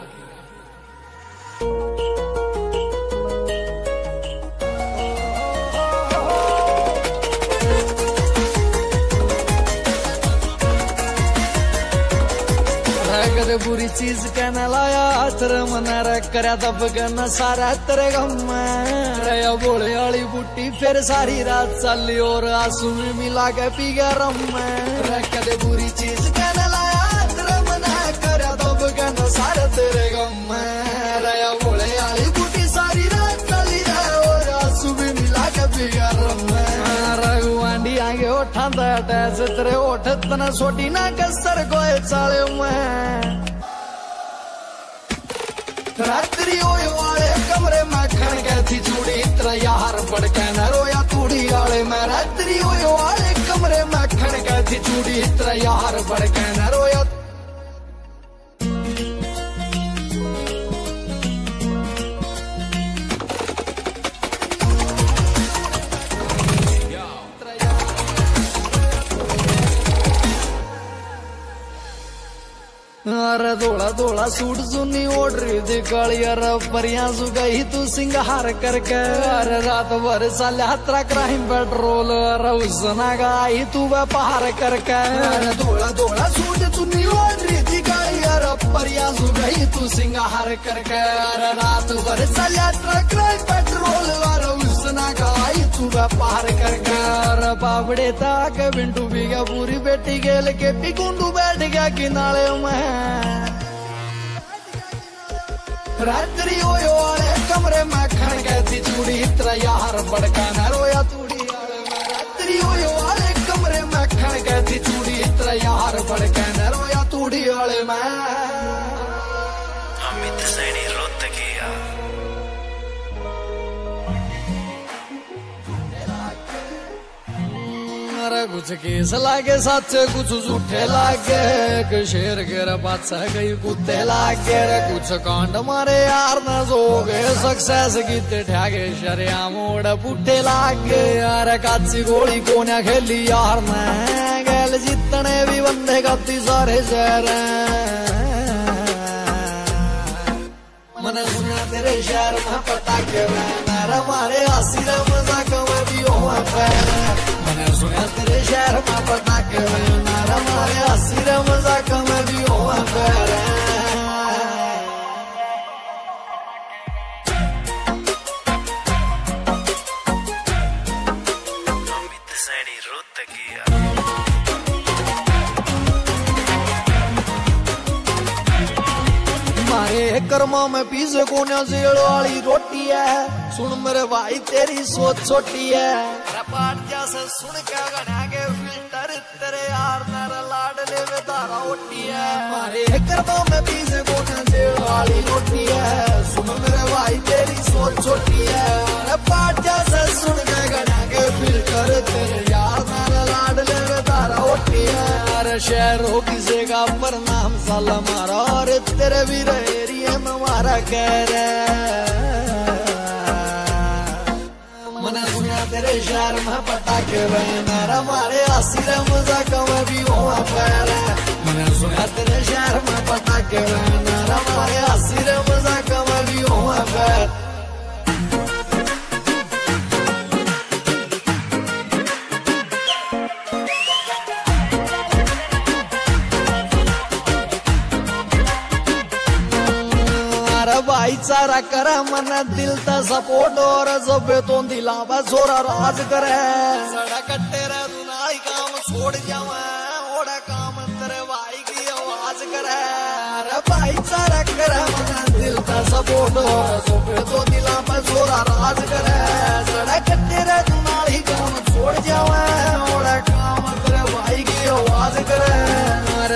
कदे बुरी चीज कहने लाया तेरे मन कर दब गना सारा तेरे गम। बोले वाली बूटी फिर सारी रात चली और आंसू में मिला के पी गया रम। कदे बुरी चीज कहने लाया तेरे मन कर दब गना सारा तेरे गम। बोले वाली बूटी सारी रात चली और आंसू में मिला के पी गया रम। रघुआंडी आगे उठाता अटैच तेरे उठ तना छोटी ना कसर गोए चाले में। रात्रि ओए वाले कमरे में खन गई थी चूड़ी इतरा यार बड़का न रोया तूड़ी आले में। रात्रि ओए वाले कमरे में खन गई थी चूड़ी इतरा यार बड़का न रोया। अरे धोला धोला सूट सुनी ओढ़ रही थी काली अरे परियां सुगई तू सिंगार करके। अरे रात भर साल्यात्रा क्राइम पेट्रोल अरे उसना गाई तू व्यापार करके। अरे धोला धोला सूट सुनी ओढ़ रही थी काली अरे परियां सुगई तू सिंगार करके। अरे रात भर साल्यात्रा क्राइम पेट्रोल अरे उसना गाई तू व्यापार करके। अरे बाबड़े ताक बिंटू बीघा पूरी बेटी गेल के पिकुंडू बैठ गया किनारे में। रात्रि ओए वाले कमरे में खन गई थी चूड़ी इतरा यार बड़का न रोया तूड़ी आले में। रात्रि ओए वाले कमरे में खन गई थी चूड़ी इतरा यार बड़का न रोया तूड़ी आले में। अमित सैनी रोहतकिया कुछ केस लागे सच कुछ झूठे लागे शेर गेर बादशाह गई कुत्ते लागे। कुछ कांड मारे यार न सोगे सक्सेस गीते ठागे शरिया मोड़ पुट्टे लागे। यार काची गोली कोने खेली यार मैं गैल जितने भी बंदे गाती सारे शहर मन सुना तेरे शहर में पता के मेरा मारे आसी रमजा कमा भी हो। मैंने सुना तेरे शहर में पता के नारा मारे आसिर मजाक में भी हुआ कर। अमित सैनी रोहतकिया कर्मा में पीछे कोने जेल वाली रोटी है। सुन मेरे भाई तेरी सोच छोटी है। पाठ जैसे सुन के गणागे फिल्टर तेरे यार मेरा लाडले में दारा होती है। मारे कर्मा में पीछे कोने जेल वाली रोटी है। सुन मेरे भाई तेरी सोच छोटी है। पाठ जैसे सुन के गणागे फिल्टर तेरे यार मेरा लाडले में दारा होती है। अरे शहर हो किसी का पर नाम साला मारा और तेरे भी रहे मारा कर। मन सुना तेरे शहर में पता के नारा मारे आसिर मजाक में भी हुआ कर। मन सुना तेरे शहर में पता के नारा मारे आसिर मजाक में भी हुआ कर। भाईचारा कर मन दिल ता सपोर्ट और जबे तो दिलावा जोरा राज करे। सड़ा कट्टे रे दुनाई काम छोड़ जावा ओड़ा काम तेरे भाई की आवाज करे। अरे भाईचारा कर मन दिल ता सपोर्ट और जबे तो दिलावा जोरा राज करे। सड़ा कट्टे रे दुनाई काम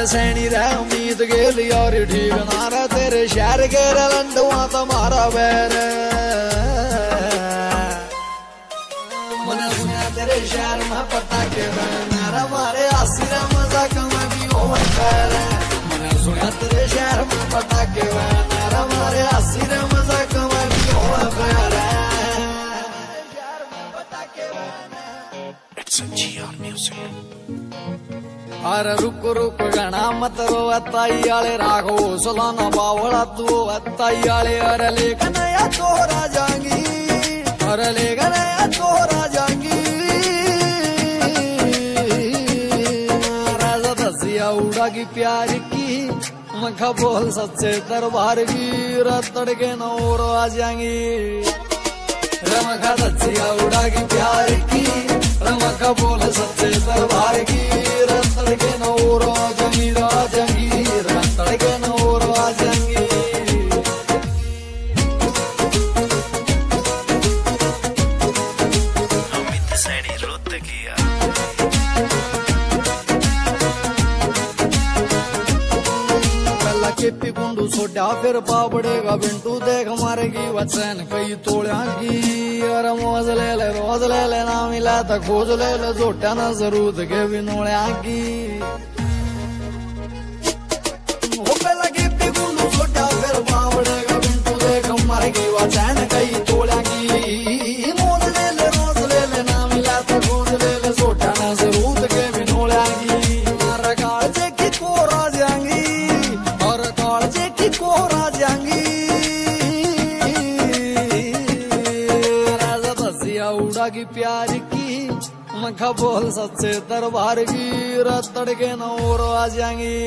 सैनी रे उम्मीद गेली और ठीक नारा तेरे शहर के लंडुआ तुम्हारा बैर मन सुना तेरे शहर में पता के नारा मारे आसिरा मजा कमा भी हो बैर मन सुना तेरे शहर में पता के नारा मारे आसिरा मजा कमा भी हो बैर संजी और म्यूजिक अरे रुक रुक गणा मत रो अताई आले राघो सलाना बावड़ा तू अताई आले अरे लेखन या तोरा जांगी अरे लेखन या तोरा जांगी राजा दसिया उड़ा की प्यार की मखा बोल सच्चे दरबार की रतड़ के नौर आ जाएंगी रमखा दसिया उड़ा की प्यार की रमखा बोल सच्चे दरबार की रतड़ के नौरा जमीरा जंगी रतड़ के नौरा जंगी अमित सैनी रोहतकिया पहला केपी गुंडू सोडा फिर पापड़ेगा बिंटू देख मारेगी वचन कई तोड़िया की रोज ले लेना मिला तो खोज ले ले जोटा ना जरूर के बिनोड़िया की प्यार की मखा बोल सच्चे दरबार की रतड़ के नौर आ जाएंगी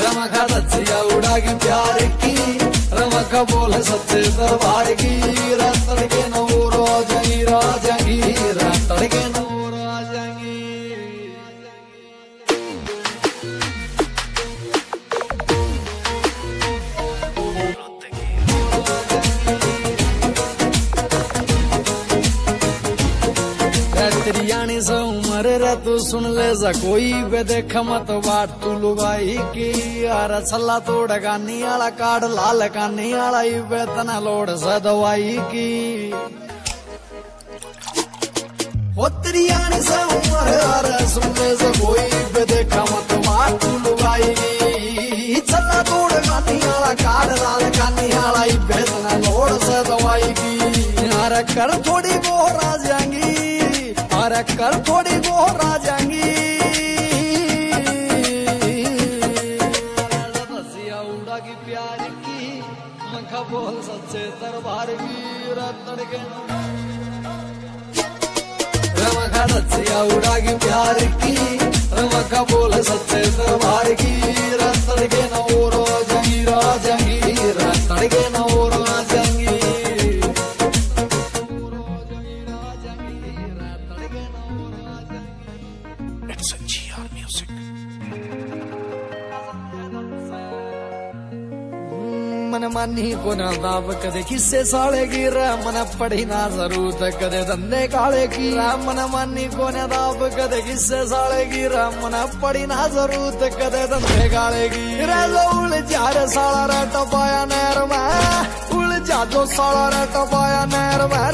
रमखा दचिया उड़ा की प्यार की रमखा बोल सच्चे दरबार की रतड़ के नौर आ जाएंगी राजंगी रतड़ के नौर आ जाएंगी यानी से उमर रे तू सुन ले जा कोई बे देख मत बाट तू लुगाई की यार छला तोड़ गानी आला काट लाल कानी आला बेतना लोड से दवाई की होतरी यानी से उमर रे सुन ले जा कोई बे देख मत बाट तू लुगाई छला तोड़ गानी आला काट लाल कानी आला बेतना लोड से दवाई की यार कर थोड़ी बोरा जाएंगी अरे कर थोड़ी बोरा जाएंगी रसिया उड़ा की प्यार की मखा बोल सच्चे दरबार की रतड़ के रमखा रसिया उड़ा की प्यार की रमखा बोल सच्चे दरबार की रतड़ के नौरो जंगी राजंगी रतड़ के नौरो जंगी मन मानी को ना दाव कदे किस्से साले की मन पढ़ी ना जरूर कदे धंधे काले की मन मानी को ना दाव कदे किस्से साले की मन पढ़ी ना जरूर कदे धंधे काले की उलझा रे साला रे टपाया नहर में उलझा जो साला रे टपाया नहर में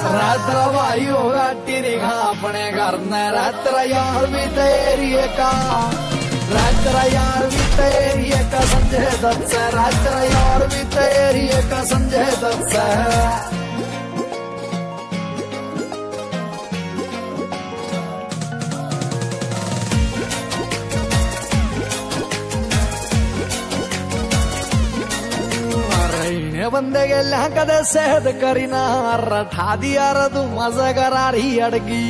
रात्रा भाई होगा तेरी घा अपने घर में रात्रा यार भी तेरी का रात्रा यार भी तेरी का संजय दत्त रात्रा यार भी तेरी का संजय दत्त बंदे गेल्या कदे सेहद करी ना रठा दिया र तू मजा करा रही अड़की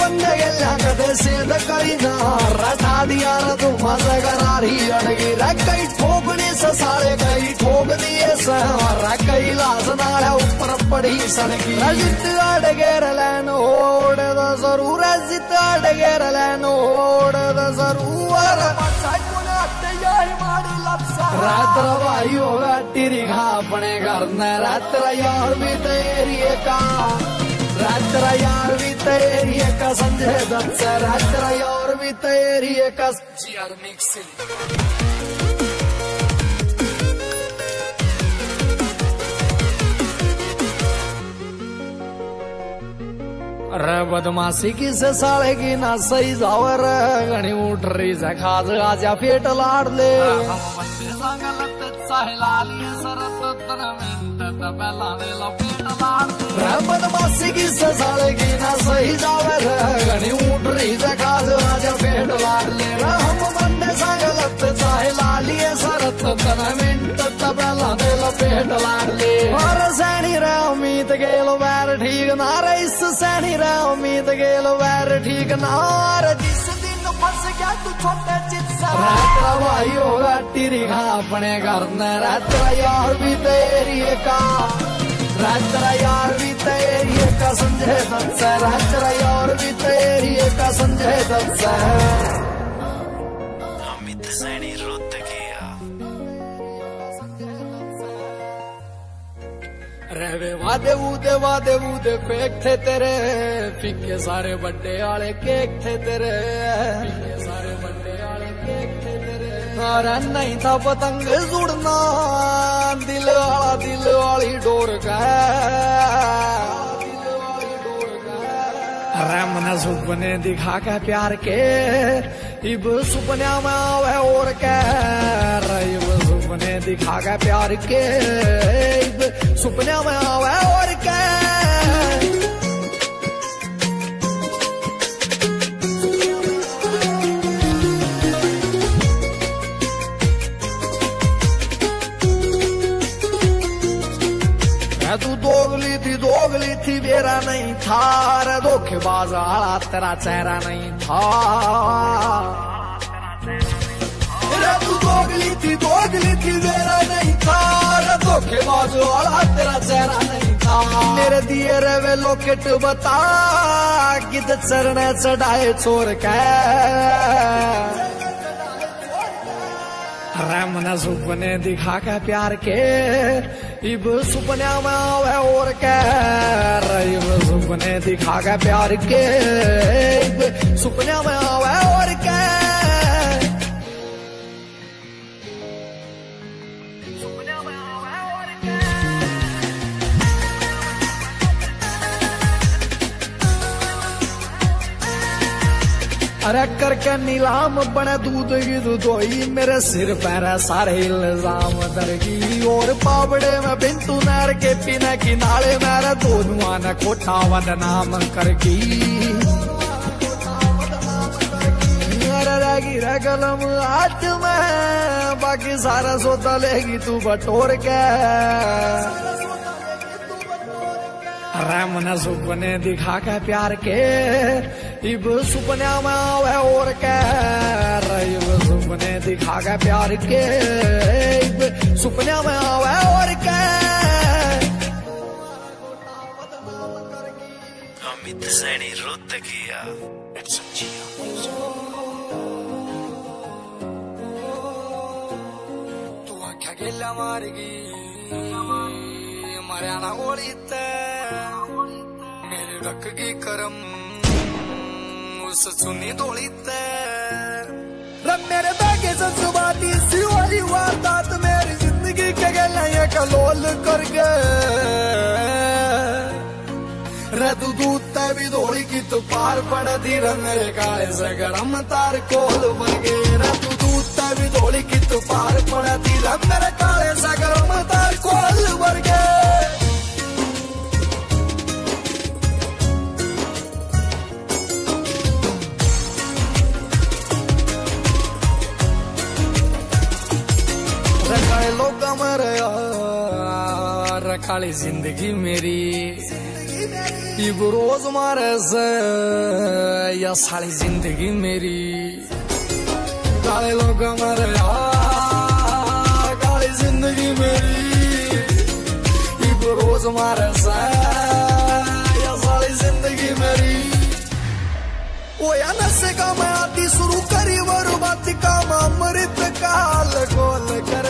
बंदे गेल्या कदे सेहद करी ना रठा दिया र तू मजा करा रही अड़की रई ठोकने से सारे कई ठोक दिए सारा कई लाज नाला ऊपर पड़ी सड़की जित अडगेर लैन ओढ़ जरूर जित अडगेर लैन ओढ़ जरूर रात्र भाई होगा तेरी घा अपने घर में रात्र यार भी तेरी का, रात्र यार भी तेरी का संजय दत्त, रात्र यार भी तेरी का चीयर मिक्सिंग। अरे बदमाशी किसे साले की ना सही जावर घणी उठ रही खाज गाजा पेट लाड ले बदमाशी किसे साले की ना सही जावर घणी उठ रही खाज गाजा पेट लाड ले हम बंदे संग लत चाहे लाली सरत तन मिनट तबला देला पेट लाड ले। और सैनी रे अमित गेलो बैर ठीक ना रे इस सैनी रे अमित गेलो बैर ठीक ना रे जिस दिन फंस गया तू छोटे चित्सा रात्रा भाई होगा तेरी घा अपने घर में रात्रा यार भी तेरी का, रात्रा यार भी तेरी का संजय दत्त, रात्रा यार भी तेरी का संजय दत्त। अमित सैनी रोहतकिया। रे वादे वूदे फेक थे तेरे फिक्के सारे बड्डे आले केक थे तेरे फिक्के सारे बड्डे आले केक थे तेरे। अरे नहीं था पतंग जुड़ना दिल वाला दिल वाली डोर का, अरे मन सुपने दिखा के प्यार के इब सुपने में आवे और के इब सुपने दिखा के प्यार के सुपने में आवे और क्या। तू दोगली थी मेरा नहीं था रे धोखेबाज आला तेरा चेहरा नहीं था, तू दोगली थी मेरा नहीं था धोखे बाजू वाला तेरा चेहरा नहीं था। मेरे दिए रे लोकेट बता कित चरण चढ़ाए चोर के मन सुपने दिखा के प्यार के इब सुपने में आवे और के इब सुपने दिखा के प्यार के इब सुपने में आवे और के। अरे करके नीलाम बने दूध की दुधोई मेरे सिर पर सारे इल्जाम दरगी और पावड़े में बिंतु नर के पीने की नाले मेरा दोनुआ न कोठा बदनाम करगी। गिरा कलम हाथ में बाकी सारा सोता लेगी तू बटोर के, अरे मन सुपने दिखा के प्यार के इब सुपने में आवे और के इब सुपने दिखा के प्यार के इब सुपने में आवे और के। अमित सैनी रोहतकिया। तू आख्या गेला मारगी हरियाणा ओळीत मेरी रख गी करम सुनी दोळीते रब मेरे बैगे जज्बाती सी वाली वारदात मेरी जिंदगी के गले कलोल कर गए रदू दूत भी दोड़ी की तो पार पड़ दी रब मेरे काले से गरम तार कोल बन गए रदू दूत भी दोड़ी की तो पार पड़ दी रब मेरे काले से गरम तार कोल बन गए। काली जिंदगी मेरी इब रोज मारे से या साली जिंदगी मेरी काले लोग मारे काली जिंदगी मेरी इब रोज मारे से या साली जिंदगी मेरी। ओ या नशे का मैं आती शुरू करी वरुबाती का मामृत काल गोल कर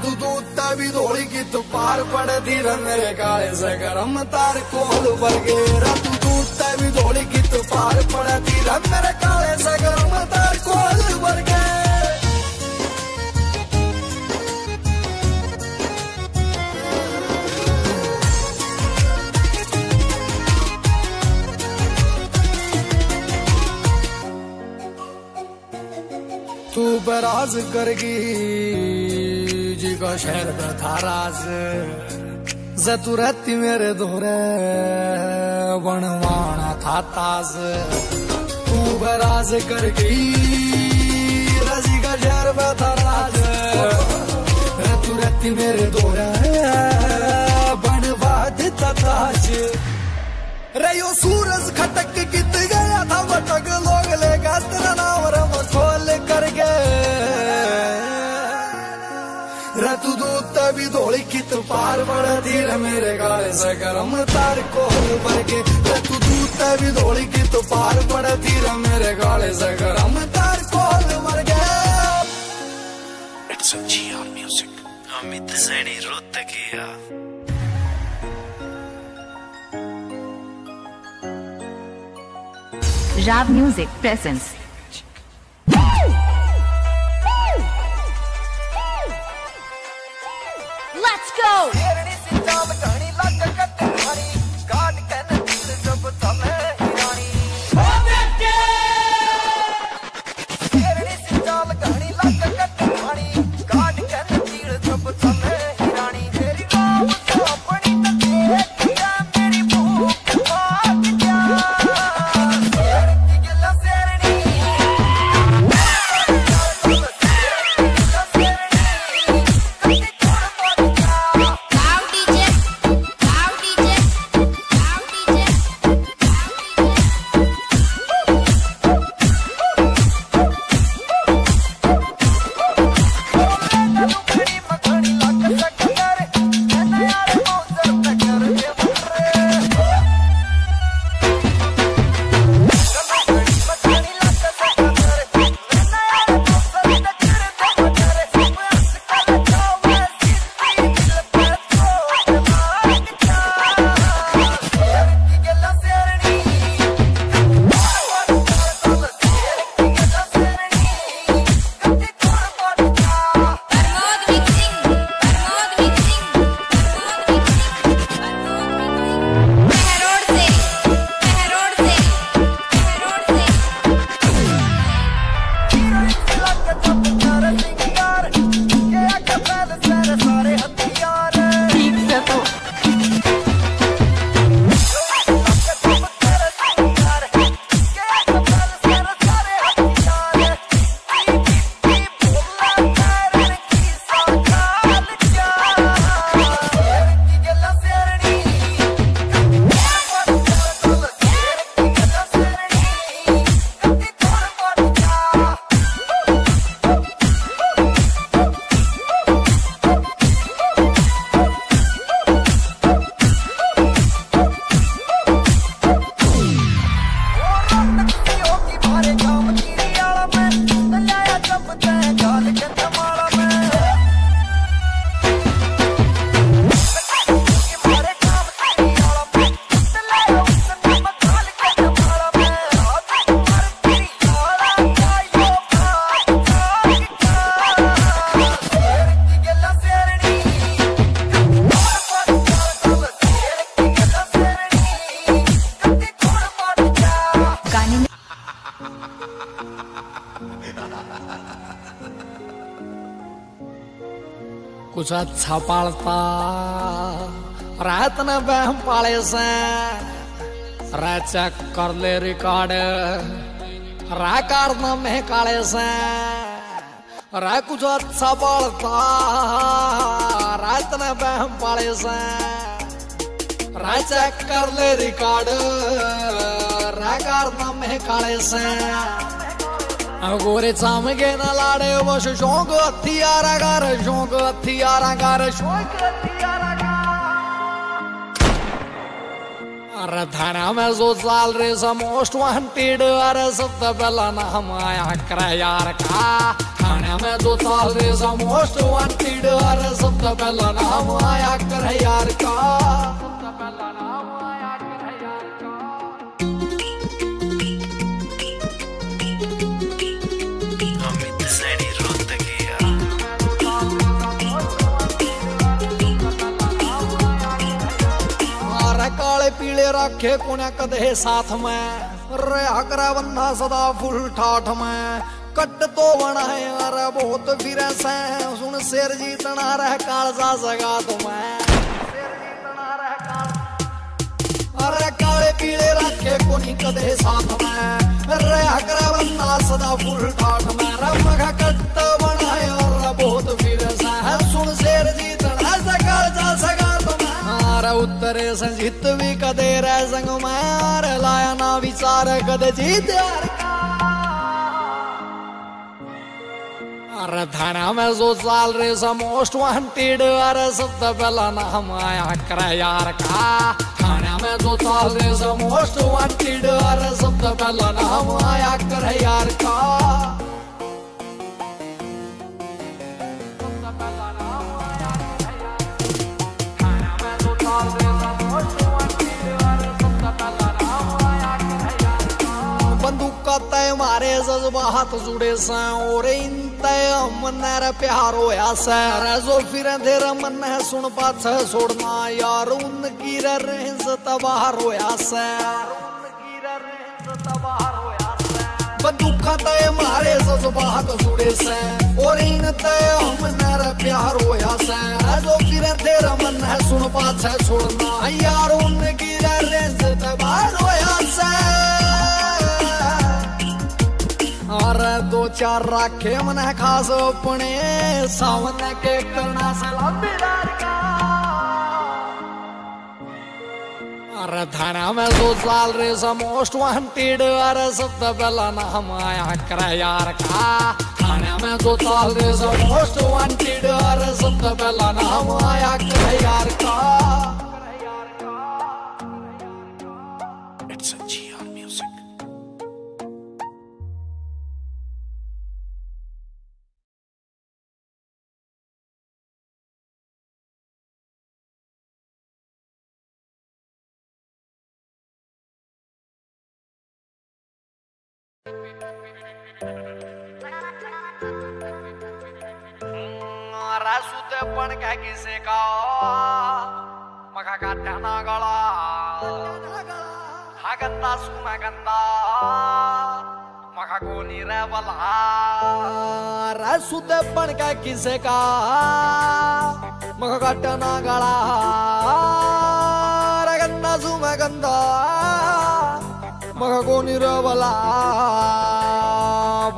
दादू दूता भी धोड़ी की तू पार पड़ती रंगे काले से गरम तार कोल पर गेरा तू दूता भी धोड़ी की तू पार पड़ती रंगे काले से गरम तार कोल पर गे। तू बराज करगी जी को शहर का था राज जतुरती मेरे दोरे बनवाना था ताज तू बराज कर गई रजी का शहर में था राज जतुरती मेरे दोरे बनवा देता ताज रे यो सूरज खटक कित गया था भटक लोग लेगा तेरा नाम रब खोल कर गए तू दूत भी धोड़ी की तू पार बड़ा धीरे मेरे गाले से गरम तार कोल पर के तू दूत भी धोड़ी की तू पार बड़ा धीरे मेरे गाले से गरम तार कोल पर के। It's GR music Amit Saini Rohtakiya. Rao music presents. कुछ अच्छा पालता रात न बहम पाले से चेक कर ले रिकॉर्ड राकार न में काले से रा कुछ अच्छा पालता रात न बहम पाले से चेक कर ले रिकॉर्ड राकार न में काले से गोरे चाम के न लाड़े बस शौक हथियारा कर शौक हथियारा कर शौक हथियारा Radhana Mazos always a most wanted Aras of the Belanamaya Krayarka Radhana Mazos always a most wanted Aras of the Belanamaya Krayarka पीले रखे कुने कदे साथ में रे हकरा बंधा सदा फुल ठाठ में कट तो बना है अरे बहुत फिरस है सुन शेर जीतना रह काल सा सगा तुम्हें शेर जीतना रह काल अरे काले पीले रखे कुनी कदे साथ में रे हकरा बंधा सदा फुल ठाठ में रम का कट तो बना है अरे बहुत फिरस है सुन शेर जीतना रह काल सा सगा उत्तरे संजित भी कदे रह संग मार लाया ना विचार कद जीत यार का रधाना में जो साल रे सा मोस्ट वांटेड अरे सब पहला नाम आया कर यार का थाना में जो साल रे सा मोस्ट वांटेड अरे सब पहला नाम आया कर यार का तय मारे जज्बात जुड़े से और इन तय मन रे प्यार होया से जो फिर देर मन सुन पाछ छोड़ना यार उनकी रेंज तबाह होया से बंदूका तय मारे जज्बात जुड़े से और इन तय मन रे प्यार होया से जो फिर देर मन सुन पाछ छोड़ना यार उनकी रेंज तबाह होया से अरे दो चार राखे मन खास अपने सामने के करना सलामीदार का अरे थाना में दो साल रे सा मोस्ट वांटेड अरे सब पहला नाम आया कर यार का थाना में दो साल रे सा मोस्ट वांटेड अरे सब पहला नाम आया कर यार का रासुते पन क्या किसे का मखा का ढना गला हा गंदा सुमा गंदा मखा को नीरे बला रासुते पन क्या किसे का मखा का ढना गला हा गंदा सुमा गंदा मखा को नीरे बला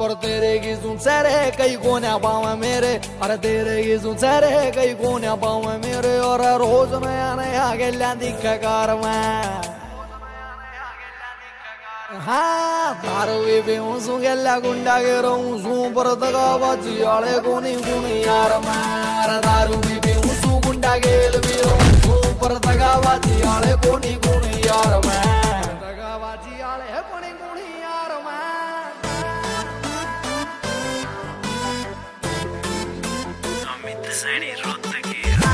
पर तेरे की सुन सरे कई कोने पावे मेरे अरे तेरे की सुन सरे कई कोने पावे मेरे और रोज में आने आगे लिख कार में हाँ दारू भी ऊँसू गल्ला गुंडा के ऊँसू पर तगा बची आले कोनी कोनी यार मैं दारू भी ऊँसू गुंडा के भी ऊँसू पर तगा बची आले कोनी कोनी यार मैं तगा बची आले है कोनी कोनी यार मैं सैनी रोहतकिया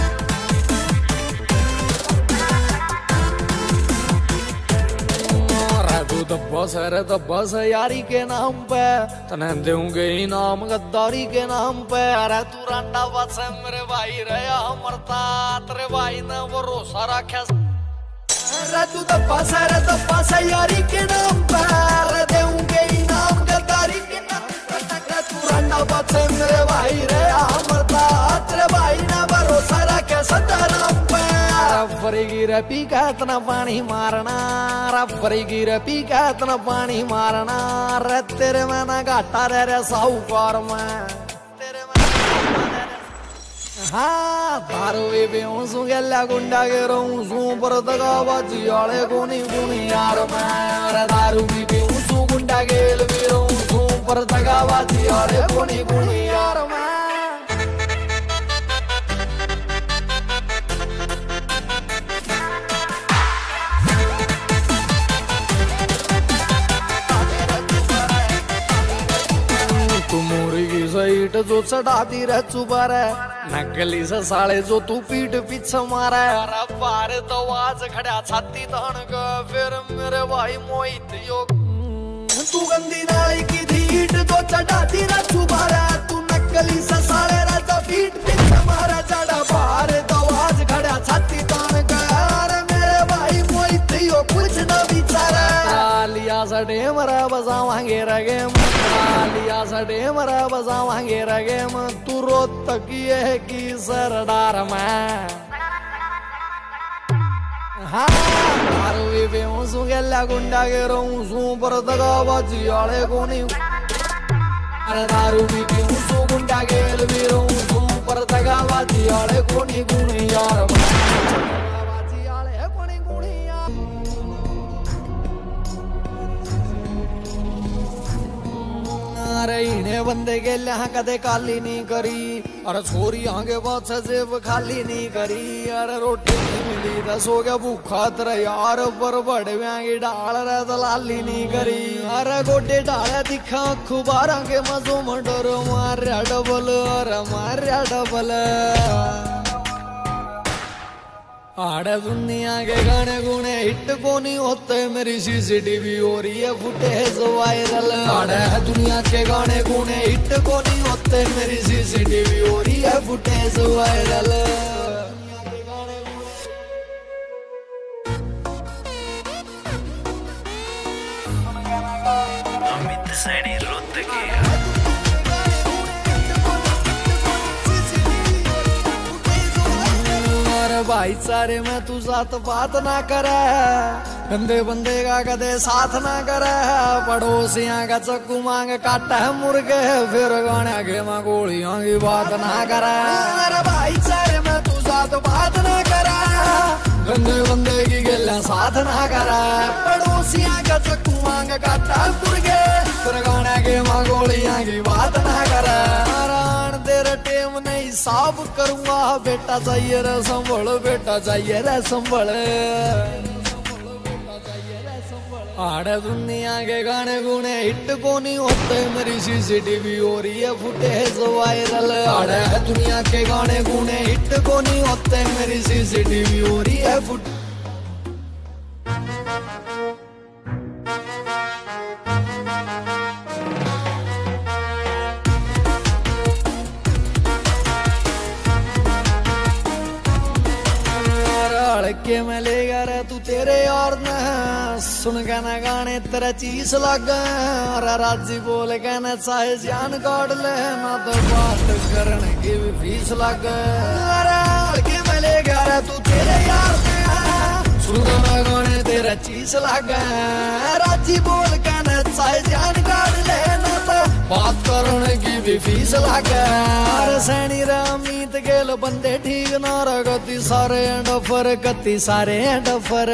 तू दब्बस है यारी के नाम पे तने देंगे इनाम गद्दारी के नाम पे अरे तू रांडा बस है मेरे भाई रे मरता तेरे भाई ने वो रोसा रखे अरे तू दब्बस है यारी के नाम पे अरे देंगे इनाम गद्दारी के नाम पे तू रांडा बस है मेरे भाई रे मरता भाई ना भरोसा रखे रफरी गिर पी का इतना पानी मारना रफरी गिर पी का इतना पानी मारना रे तेरे में ना घाटा रे साहूकार में तेरे हाँ दारू भी ऊँसू गल्ला गुंडा के ऊँसू पर तगा बची आले कोनी कोनी यार मैं दारू भी ऊँसू गुंडा के ऊँसू पर तगा बची आले कोनी कोनी यार मैं सीट जो चढ़ा दी रह चुबारा नकली साले जो तू पीठ पीछे मारा बारे तो आज खड़ा छाती तान का फिर मेरे भाई मोहित यो तू गंदी नाली की धीट जो चढ़ा दी रह चुबारा तू नकली साले राजा पीठ पीछे मारा चढ़ा बारे तो आज खड़ा छाती तान का मेरे भाई मोहित यो कुछ ना बिचारा लिया सड़े मरा बजावांगे रगे लिया सड़े मरा बजावांगे रगे म तू रो तकिए की सरदार मैं हाँ दारू पे ऊँसू गल्ला गुंडा के रो ऊँसू पर दगावा जियाले को नहीं अरे दारू पे ऊँसू गुंडा के रो ऊँसू पर दगावा जियाले को नहीं गुनी यार अरे इन्हें बंदे के लिए कदे काली नहीं करी अरे छोरी आगे बात जेब खाली नहीं करी अरे रोटी नहीं मिली दस हो गया भूखा तेरा यार पर बड़े डाल रहा दलाली नहीं करी अरे गोडे डाला दिखा खुबारा के मजो मडर मार्या डबल अरे मार्या डबल आड़े दुनिया के गाने गुने हिट को नहीं होते मेरी सीसीटीवी हो रही है फुटेज वायरल आड़े दुनिया के गाने गुने हिट को नहीं होते मेरी सीसीटीवी हो रही है फुटेज वायरल अमित सैनी रोहतकिया भाई सारे मैं तू साथ बात ना करे गंदे बंदे का कदे साथ ना करे पड़ोसियां का चक्कू मांग काटा है मुर्गे फिर गाने के मां गोलियों की बात ना करे मेरे भाई सारे मैं तू साथ बात ना करे गंदे बंदे की गल्ला साथ ना करे पड़ोसियां का चक्कू मांग काटा है मुर्गे फिर गाने के मां गोलियां की बात ना करे साफ करूंगा बेटा चाहिए रे संभल बेटा चाहिए रे संभल आड़े दुनिया के गाने गुने हिट को नहीं होते मेरी सीसीटीवी हो रही है फुटेज वायरल आड़े दुनिया के गाने गुने हिट को नहीं होते मेरी सीसीटीवी हो रही है फुट के मैं ले रे तू तेरे और न सुन के न गाने तेरा चीज लग राजी बोल के न चाहे जान काट ले ना तो बात करने की भी फीस लग के मैं ले रे तू तेरे यार न सुन के मैं गाने तेरा चीज लग राजी बोल के न चाहे जान काट ले ना तो बात करने की भी फीस लग सैनी रामी गेल बंदे ठीक ना रगती सारे डफर कती सारे डफर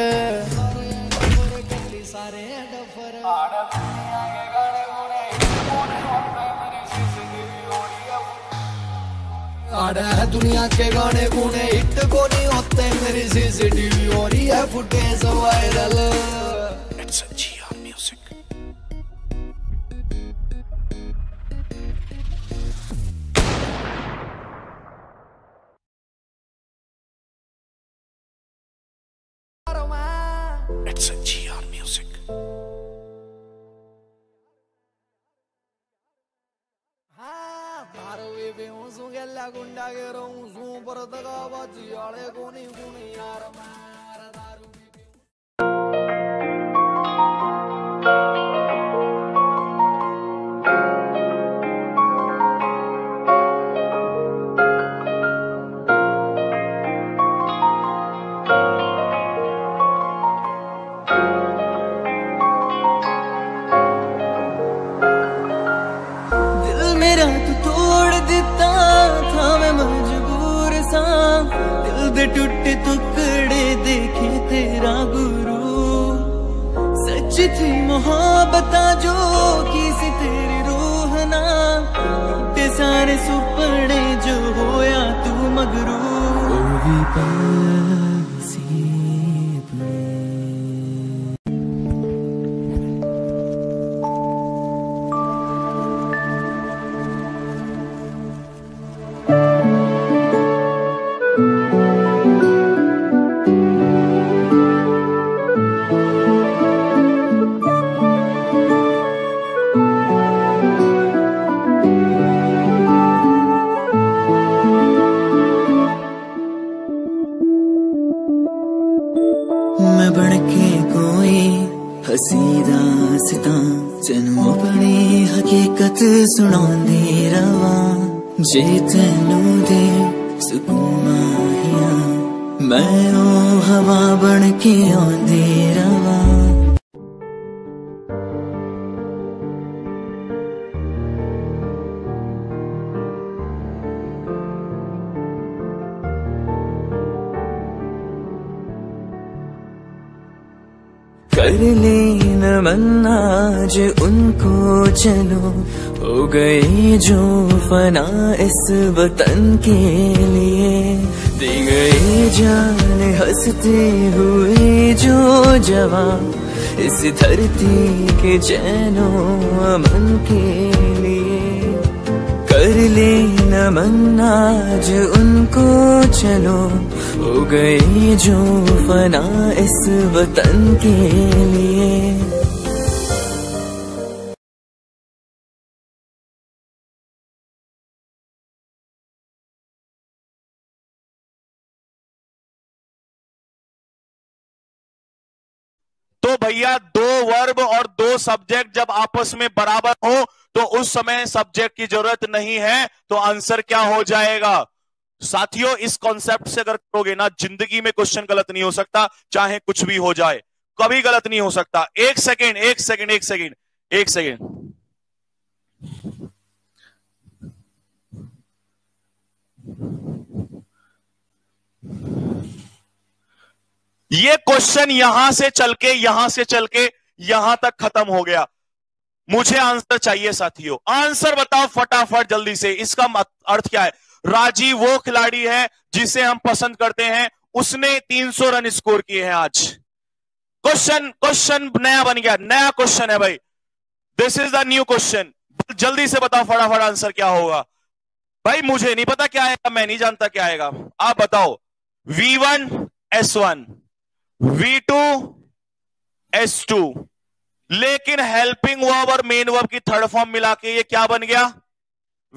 आड़ है दुनिया के गाने गुने हिट को नहीं होते मेरी सीसीटीवी हो रही है फुटेज वायरल गुंडा के रो ऊँसू पर दगावा जियाले को नहीं गुनी यार मारा दारू टूटे टुकड़े देखे तेरा गुरु सच थी मोहब्बत जो किसी तेरी रूह ना टूटे सारे सुपड़े जो होया तू मगरू सुनांदे रवा जे तेनू दे सुकून आया मैं ओ हवा बन के आंदे रवा। कर लेन मन्ना आज उनको चलो हो गई जो फना इस वतन के लिए दे गई जान हंसते हुए जो जवा इस धरती के चैनो अमन के लिए। कर लेन मन्ना आज उनको चलो हो गई जो फना इस वतन के लिए। तो भैया दो वर्ब और दो सब्जेक्ट जब आपस में बराबर हो तो उस समय सब्जेक्ट की जरूरत नहीं है, तो आंसर क्या हो जाएगा। साथियों इस कॉन्सेप्ट से अगर करोगे ना जिंदगी में क्वेश्चन गलत नहीं हो सकता, चाहे कुछ भी हो जाए कभी गलत नहीं हो सकता। एक सेकेंड ये क्वेश्चन यहां से चल के यहां तक खत्म हो गया। मुझे आंसर चाहिए साथियों, आंसर बताओ फटाफट जल्दी से। इसका अर्थ क्या है? राजी वो खिलाड़ी है जिसे हम पसंद करते हैं, उसने 300 रन स्कोर किए हैं आज। क्वेश्चन नया बन गया, नया क्वेश्चन है भाई, this is the new question. जल्दी से बताओ फटाफट आंसर क्या होगा। भाई मुझे नहीं पता क्या आएगा, मैं नहीं जानता क्या आएगा, आप बताओ। V1 S1 V2 S2 लेकिन हेल्पिंग वर्ब और मेन वर्ब की थर्ड फॉर्म मिला के ये क्या बन गया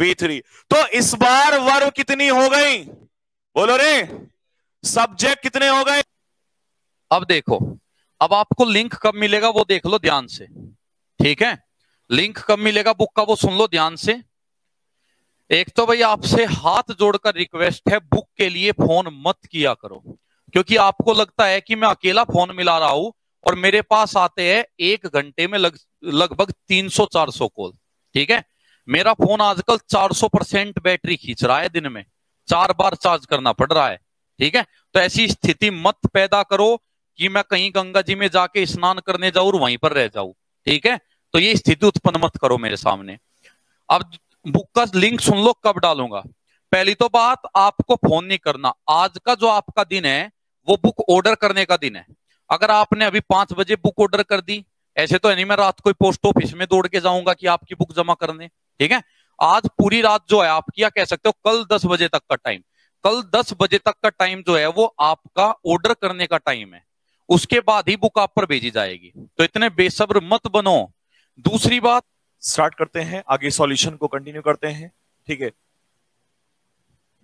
V3। तो इस बार वर्ब कितनी हो गई बोलो रे, सब्जेक्ट कितने हो गए। अब देखो, अब आपको लिंक कब मिलेगा वो देख लो ध्यान से, ठीक है। लिंक कब मिलेगा बुक का वो सुन लो ध्यान से। एक तो भाई आपसे हाथ जोड़कर रिक्वेस्ट है, बुक के लिए फोन मत किया करो, क्योंकि आपको लगता है कि मैं अकेला फोन मिला रहा हूं और मेरे पास आते हैं 1 घंटे में लगभग 300-400 कॉल, ठीक है। मेरा फोन आजकल 400% बैटरी खींच रहा है, दिन में 4 बार चार्ज करना पड़ रहा है, ठीक है। तो ऐसी स्थिति मत पैदा करो कि मैं कहीं गंगा जी में जाके स्नान करने जाऊं और वहीं पर रह जाऊं, ठीक है। तो ये स्थिति उत्पन्न मत करो मेरे सामने। अब बुक का लिंक सुन लो कब डालूंगा। पहली तो बात आपको फोन नहीं करना। आज का जो आपका दिन है वो बुक ऑर्डर करने का दिन है। अगर आपने अभी 5 बजे बुक ऑर्डर कर दी, ऐसे तो नहीं मैं रात को पोस्ट ऑफिस में दौड़ के जाऊंगा कि आपकी बुक जमा करने, ठीक है। आज पूरी रात जो है आपकी, या कह सकते हो कल 10 बजे तक का टाइम, कल 10 बजे तक का टाइम जो है वो आपका ऑर्डर करने का टाइम है। उसके बाद ही बुक आप पर भेजी जाएगी, तो इतने बेसब्र मत बनो। दूसरी बात, स्टार्ट करते हैं, आगे सॉल्यूशन को कंटिन्यू करते हैं, ठीक है।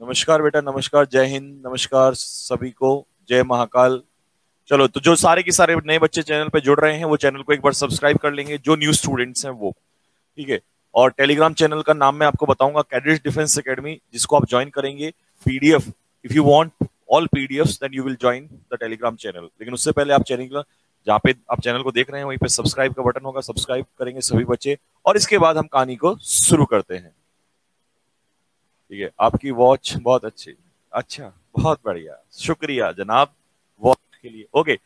नमस्कार बेटा, नमस्कार, जय हिंद, नमस्कार सभी को, जय महाकाल। चलो, तो जो सारे के सारे नए बच्चे चैनल पे जुड़ रहे हैं वो चैनल को एक बार सब्सक्राइब कर लेंगे, जो न्यू स्टूडेंट्स हैं वो, ठीक है। और टेलीग्राम चैनल का नाम मैं आपको बताऊंगा, कैडेट डिफेंस एकेडमी, जिसको आप ज्वाइन करेंगे। PDF, if you want all PDFs then you will join the Telegram channel. लेकिन उससे पहले आप चैनल, जहाँ पे आप चैनल को देख रहे हैं वहीं पे सब्सक्राइब का बटन होगा, सब्सक्राइब करेंगे सभी बच्चे। और इसके बाद हम कहानी को शुरू करते हैं, ठीक है। आपकी वॉच बहुत अच्छी, अच्छा बहुत बढ़िया, शुक्रिया जनाब वॉच के लिए। ओके,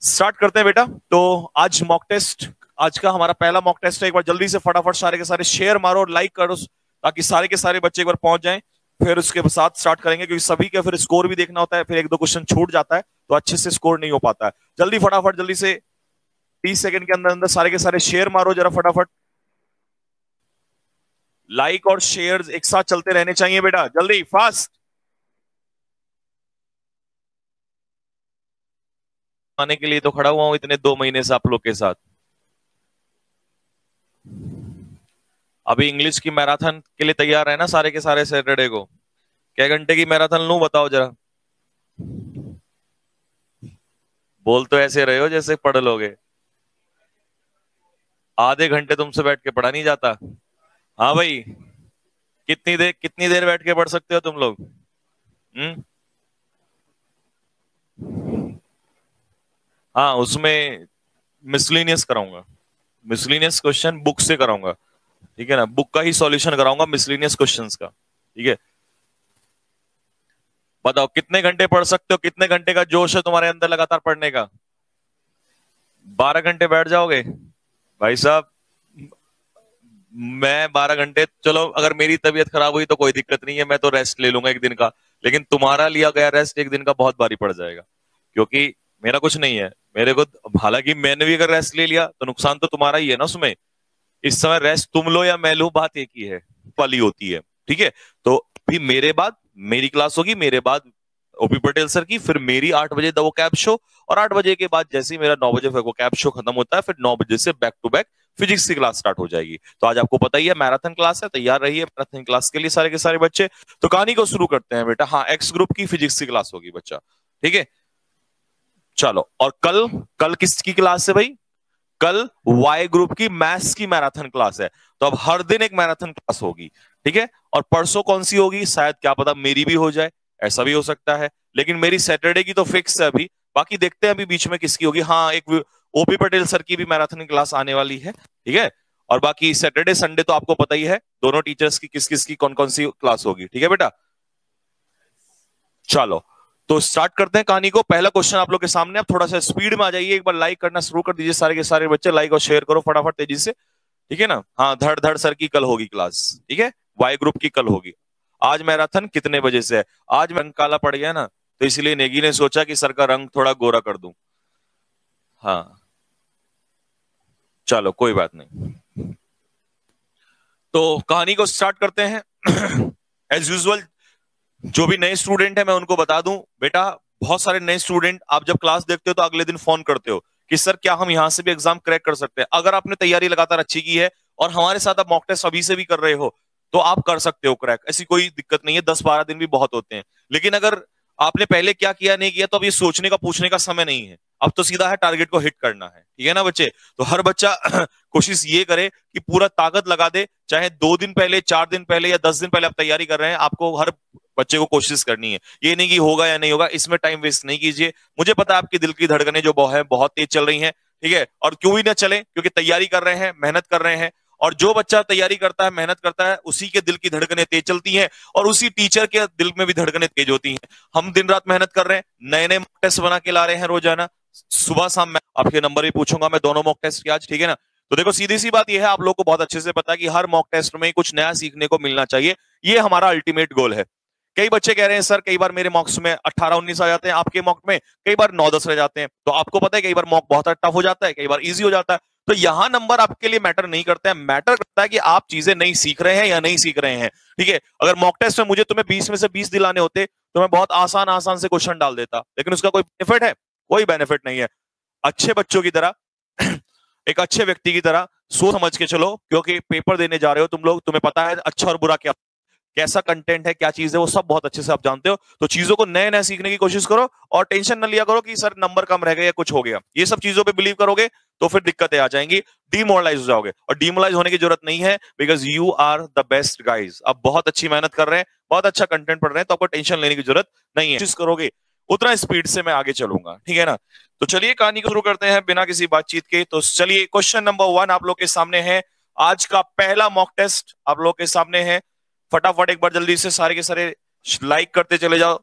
स्टार्ट करते हैं बेटा। तो आज मॉक टेस्ट, आज का हमारा पहला मॉक टेस्ट है। एक बार जल्दी से फटाफट सारे के सारे शेयर मारो और लाइक करो, ताकि सारे के सारे बच्चे एक बार पहुंच जाएं। फिर उसके साथ स्टार्ट करेंगे, क्योंकि सभी का फिर स्कोर भी देखना होता है, फिर 1-2 क्वेश्चन छूट जाता है तो अच्छे से स्कोर नहीं हो पाता है। जल्दी फटाफट, जल्दी से 30 सेकंड के अंदर अंदर सारे के सारे शेयर मारो जरा फटाफट। लाइक और शेयर एक साथ चलते रहने चाहिए बेटा, जल्दी फास्ट। आने के लिए तो खड़ा हुआ हूं इतने 2 महीने से आप लोग के साथ। अभी इंग्लिश की मैराथन के लिए तैयार है ना सारे के सारे? सैटरडे को क्या घंटे की मैराथन लूं बताओ जरा। बोल तो ऐसे रहे हो जैसे पढ़ लोगे, आधे घंटे तुमसे बैठ के पढ़ा नहीं जाता। हाँ भाई, कितनी देर बैठ के पढ़ सकते हो तुम लोग? हाँ, उसमें मिसलिनियस कराऊंगा, मिसलिनियस क्वेश्चन बुक से कराऊंगा, ठीक है ना? बुक का ही सॉल्यूशन कराऊंगा मिसलिनियस क्वेश्चंस का, ठीक है? बताओ कितने घंटे पढ़ सकते हो? कितने घंटे का जोश है तुम्हारे अंदर लगातार पढ़ने का? 12 घंटे बैठ जाओगे? भाई साहब मैं 12 घंटे, चलो अगर मेरी तबीयत खराब हुई तो कोई दिक्कत नहीं है, मैं तो रेस्ट ले लूंगा एक दिन का, लेकिन तुम्हारा लिया गया रेस्ट एक दिन का बहुत भारी पड़ जाएगा, क्योंकि मेरा कुछ नहीं है मेरे को। हालांकि मैंने भी अगर रेस्ट ले लिया तो नुकसान तो तुम्हारा ही है ना उसमें। इस समय रेस्ट तुम लो या मैं लू, बात एक ही है वाली होती है, ठीक है? तो भी मेरे बाद मेरी क्लास होगी, मेरे बाद ओपी पटेल सर की, फिर मेरी 8 बजे द वो कैब शो, और 8 बजे के बाद जैसे ही मेरा 9 बजे वो कैब शो खत्म होता है, फिर 9 बजे से बैक टू बैक फिजिक्स की क्लास स्टार्ट हो जाएगी। तो आज आपको पता ही है मैराथन क्लास है, तैयार रहिए मैराथन क्लास के लिए सारे के सारे बच्चे। तो कहानी को शुरू करते हैं बेटा। हाँ, एक्स ग्रुप की फिजिक्स की क्लास होगी बच्चा, ठीक है? चलो, और कल किसकी क्लास है भाई? कल वाई ग्रुप की मैथ्स की मैराथन क्लास है। तो अब हर दिन एक मैराथन क्लास होगी, ठीक है? और परसों कौन सी होगी? शायद, क्या पता मेरी भी हो जाए, ऐसा भी हो सकता है, लेकिन मेरी सैटरडे की तो फिक्स है अभी, बाकी देखते हैं अभी बीच में किसकी होगी। हाँ, एक ओपी पटेल सर की भी मैराथन क्लास आने वाली है, ठीक है? और बाकी सैटरडे संडे तो आपको पता ही है दोनों टीचर्स की किस किस की कौन कौन सी क्लास होगी, ठीक है बेटा? चलो तो स्टार्ट करते हैं कहानी को। पहला क्वेश्चन आप लोग के सामने, आप थोड़ा सा स्पीड में आ जाइए, एक बार लाइक करना शुरू कर दीजिए सारे के सारे बच्चे, लाइक और शेयर करो फटाफट तेजी से, ठीक है ना? हाँ, धड़ सर की कल होगी क्लास, ठीक है? वाई ग्रुप की कल होगी। आज मैराथन कितने बजे से है? आज रंग काला पड़ गया ना, तो इसलिए नेगी ने सोचा कि सर का रंग थोड़ा गोरा कर दूं। हाँ चलो, कोई बात नहीं। तो कहानी को स्टार्ट करते हैं। एज यूजुअल जो भी नए स्टूडेंट है मैं उनको बता दूं, बेटा बहुत सारे नए स्टूडेंट आप जब क्लास देखते हो तो अगले दिन फोन करते हो कि सर क्या हम यहां से भी एग्जाम क्रैक कर सकते हैं? अगर आपने तैयारी लगातार अच्छी की है और हमारे साथ आप मॉक टेस्ट अभी से भी कर रहे हो तो आप कर सकते हो क्रैक, ऐसी कोई दिक्कत नहीं है। 10-12 दिन भी बहुत होते हैं, लेकिन अगर आपने पहले क्या किया नहीं किया तो अब ये सोचने का पूछने का समय नहीं है, अब तो सीधा है टारगेट को हिट करना है, ठीक है ना बच्चे? तो हर बच्चा कोशिश ये करे कि पूरा ताकत लगा दे, चाहे 2 दिन पहले, 4 दिन पहले या 10 दिन पहले आप तैयारी कर रहे हैं, आपको हर बच्चे को कोशिश करनी है। ये नहीं कि होगा या नहीं होगा, इसमें टाइम वेस्ट नहीं कीजिए। मुझे पता है आपके दिल की धड़कनें जो बहुत तेज चल रही हैं, ठीक है? और क्यों ही ना चले, क्योंकि तैयारी कर रहे हैं, मेहनत कर रहे हैं, और जो बच्चा तैयारी करता है मेहनत करता है उसी के दिल की धड़कनें तेज चलती हैं, और उसी टीचर के दिल में भी धड़कनें तेज होती हैं। हम दिन रात मेहनत कर रहे हैं, नए नए मॉक टेस्ट बना के ला रहे हैं रोजाना, सुबह शाम मैं आपके नंबर भी पूछूंगा मैं दोनों मॉक टेस्ट के आज, ठीक है ना? तो देखो सीधी सी बात यह है, आप लोग को बहुत अच्छे से पता है कि हर मॉक टेस्ट में कुछ नया सीखने को मिलना चाहिए, ये हमारा अल्टीमेट गोल है। कई बच्चे कह रहे हैं सर कई बार मेरे मॉक्स में 18-19 आ जाते हैं, आपके मॉक में कई बार 9-10 रह जाते हैं। तो आपको पता है कई बार मॉक बहुत टफ हो जाता है, कई बार इजी हो जाता है। तो यहाँ नंबर आपके लिए मैटर नहीं करता है, मैटर करता है कि आप चीजें नहीं सीख रहे हैं या नहीं सीख रहे हैं, ठीक है? अगर मॉक टेस्ट में मुझे तुम्हें 20 में से 20 दिलाने होते तो मैं बहुत आसान से क्वेश्चन डाल देता, लेकिन उसका कोई बेनिफिट है? कोई बेनिफिट नहीं है। अच्छे बच्चों की तरह, एक अच्छे व्यक्ति की तरह सोच समझ के चलो, क्योंकि पेपर देने जा रहे हो तुम लोग, तुम्हें पता है अच्छा और बुरा क्या, कैसा कंटेंट है, क्या चीज है, वो सब बहुत अच्छे से आप जानते हो। तो चीजों को नए नए सीखने की कोशिश करो, और टेंशन न लिया करो कि सर नंबर कम रह गया या कुछ हो गया। ये सब चीजों पे बिलीव करोगे तो फिर दिक्कतें आ जाएंगी, डीमोरलाइज हो जाओगे, और डीमोरलाइज होने की जरूरत नहीं है, because you are the best guys. आप बहुत अच्छी मेहनत कर रहे हैं, बहुत अच्छा कंटेंट पढ़ रहे हैं, तो आपको टेंशन लेने की जरूरत नहीं है। कोशिश करोगे उतना स्पीड से मैं आगे चलूंगा, ठीक है ना? तो चलिए कहानी को शुरू करते हैं बिना किसी बातचीत के। तो चलिए क्वेश्चन नंबर 1 आप लोग के सामने है, आज का पहला मॉक टेस्ट आप लोग के सामने है। फटाफट एक बार जल्दी से सारे के सारे लाइक करते चले जाओ,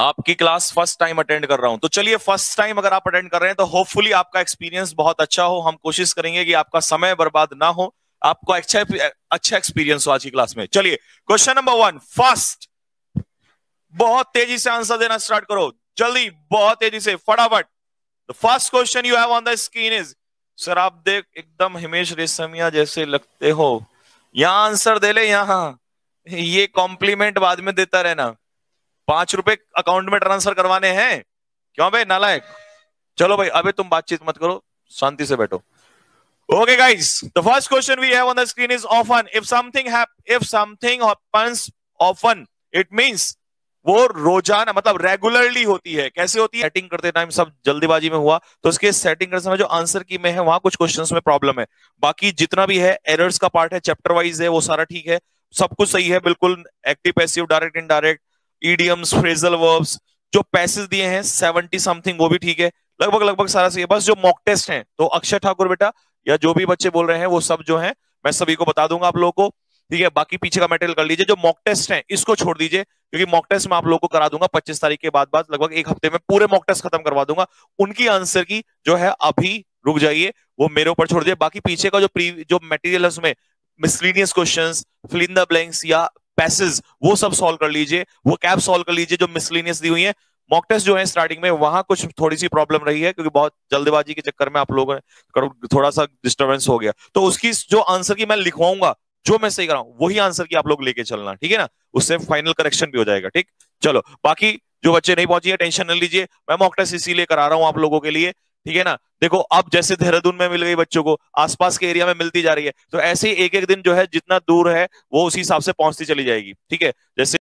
आपकी क्लास फर्स्ट टाइम अटेंड कर रहा हूं। तो चलिए, फर्स्ट टाइम अगर आप अटेंड कर रहे हैं तो होपफुली आपका एक्सपीरियंस बहुत अच्छा हो। हम कोशिश करेंगे कि आपका समय बर्बाद ना हो, आपको अच्छा एक्सपीरियंस हो आज की क्लास में। चलिए क्वेश्चन नंबर 1 फर्स्ट, बहुत तेजी से आंसर देना स्टार्ट करो, जल्दी, बहुत तेजी से, फटाफट। The first question you have on the screen is, sir आप देख एकदम हिमेश रेशमिया जैसे लगते हो। यहाँ आंसर दे ले, यहाँ ये कॉम्प्लीमेंट बाद में देता रहना। 5 रुपए अकाउंट में ट्रांसफर करवाने हैं क्यों भाई नालायक? चलो भाई, अबे तुम बातचीत मत करो, शांति से बैठो। Okay guys, the first question we have on the screen is often. If something happens often, it means वो रोजाना मतलब रेगुलरली होती है। कैसे होती है? सेटिंग करते टाइम सब जल्दीबाजी में हुआ तो उसके सेटिंग करते समय जो आंसर की में है वहां कुछ क्वेश्चंस में प्रॉब्लम है, बाकी जितना भी है एरर्स का पार्ट है, चैप्टर वाइज है, वो सारा ठीक है, सब कुछ सही है बिल्कुल। Active passive, direct indirect, idioms, phrasal verbs, जो पैसेज दिए हैं 70 something वो भी ठीक है, लगभग सारा सही है। बस जो मॉक टेस्ट है तो अक्षय ठाकुर बेटा या जो भी बच्चे बोल रहे हैं वो सब जो है मैं सभी को बता दूंगा आप लोगों को, ठीक है। बाकी पीछे का मटेरियल कर लीजिए, जो मॉक टेस्ट है इसको छोड़ दीजिए क्योंकि मॉक टेस्ट मैं आप लोगों को करा दूंगा 25 तारीख के बाद लगभग एक हफ्ते में पूरे मॉक टेस्ट खत्म करवा दूंगा। उनकी आंसर की जो है अभी रुक जाइए, वो मेरे ऊपर छोड़ दीजिए। बाकी पीछे का जो मटेरियल है उसमें miscellaneous questions, fill in the blanks या पैसेज वो सब सॉल्व कर लीजिए, वो कैप सॉल्व कर लीजिए जो मिसलीनियस दी हुई है। मॉक टेस्ट जो है स्टार्टिंग में वहां कुछ थोड़ी सी प्रॉब्लम रही है क्योंकि बहुत जल्दबाजी के चक्कर में आप लोगों ने थोड़ा सा डिस्टर्बेंस हो गया, तो उसकी जो आंसर की मैं लिखवाऊंगा जो मैं सही कर रहा हूं वही आंसर की आप लोग लेके चलना, ठीक है ना, उससे फाइनल करेक्शन भी हो जाएगा। ठीक, चलो बाकी जो बच्चे नहीं पहुंचे टेंशन न लीजिए, मैं मॉक टेस्ट इसीलिए करा रहा हूं आप लोगों के लिए, ठीक है ना। देखो अब जैसे देहरादून में मिल गई बच्चों को, आसपास के एरिया में मिलती जा रही है, तो ऐसे ही एक एक दिन जो है जितना दूर है वो उसी हिसाब से पहुंचती चली जाएगी, ठीक है। जैसे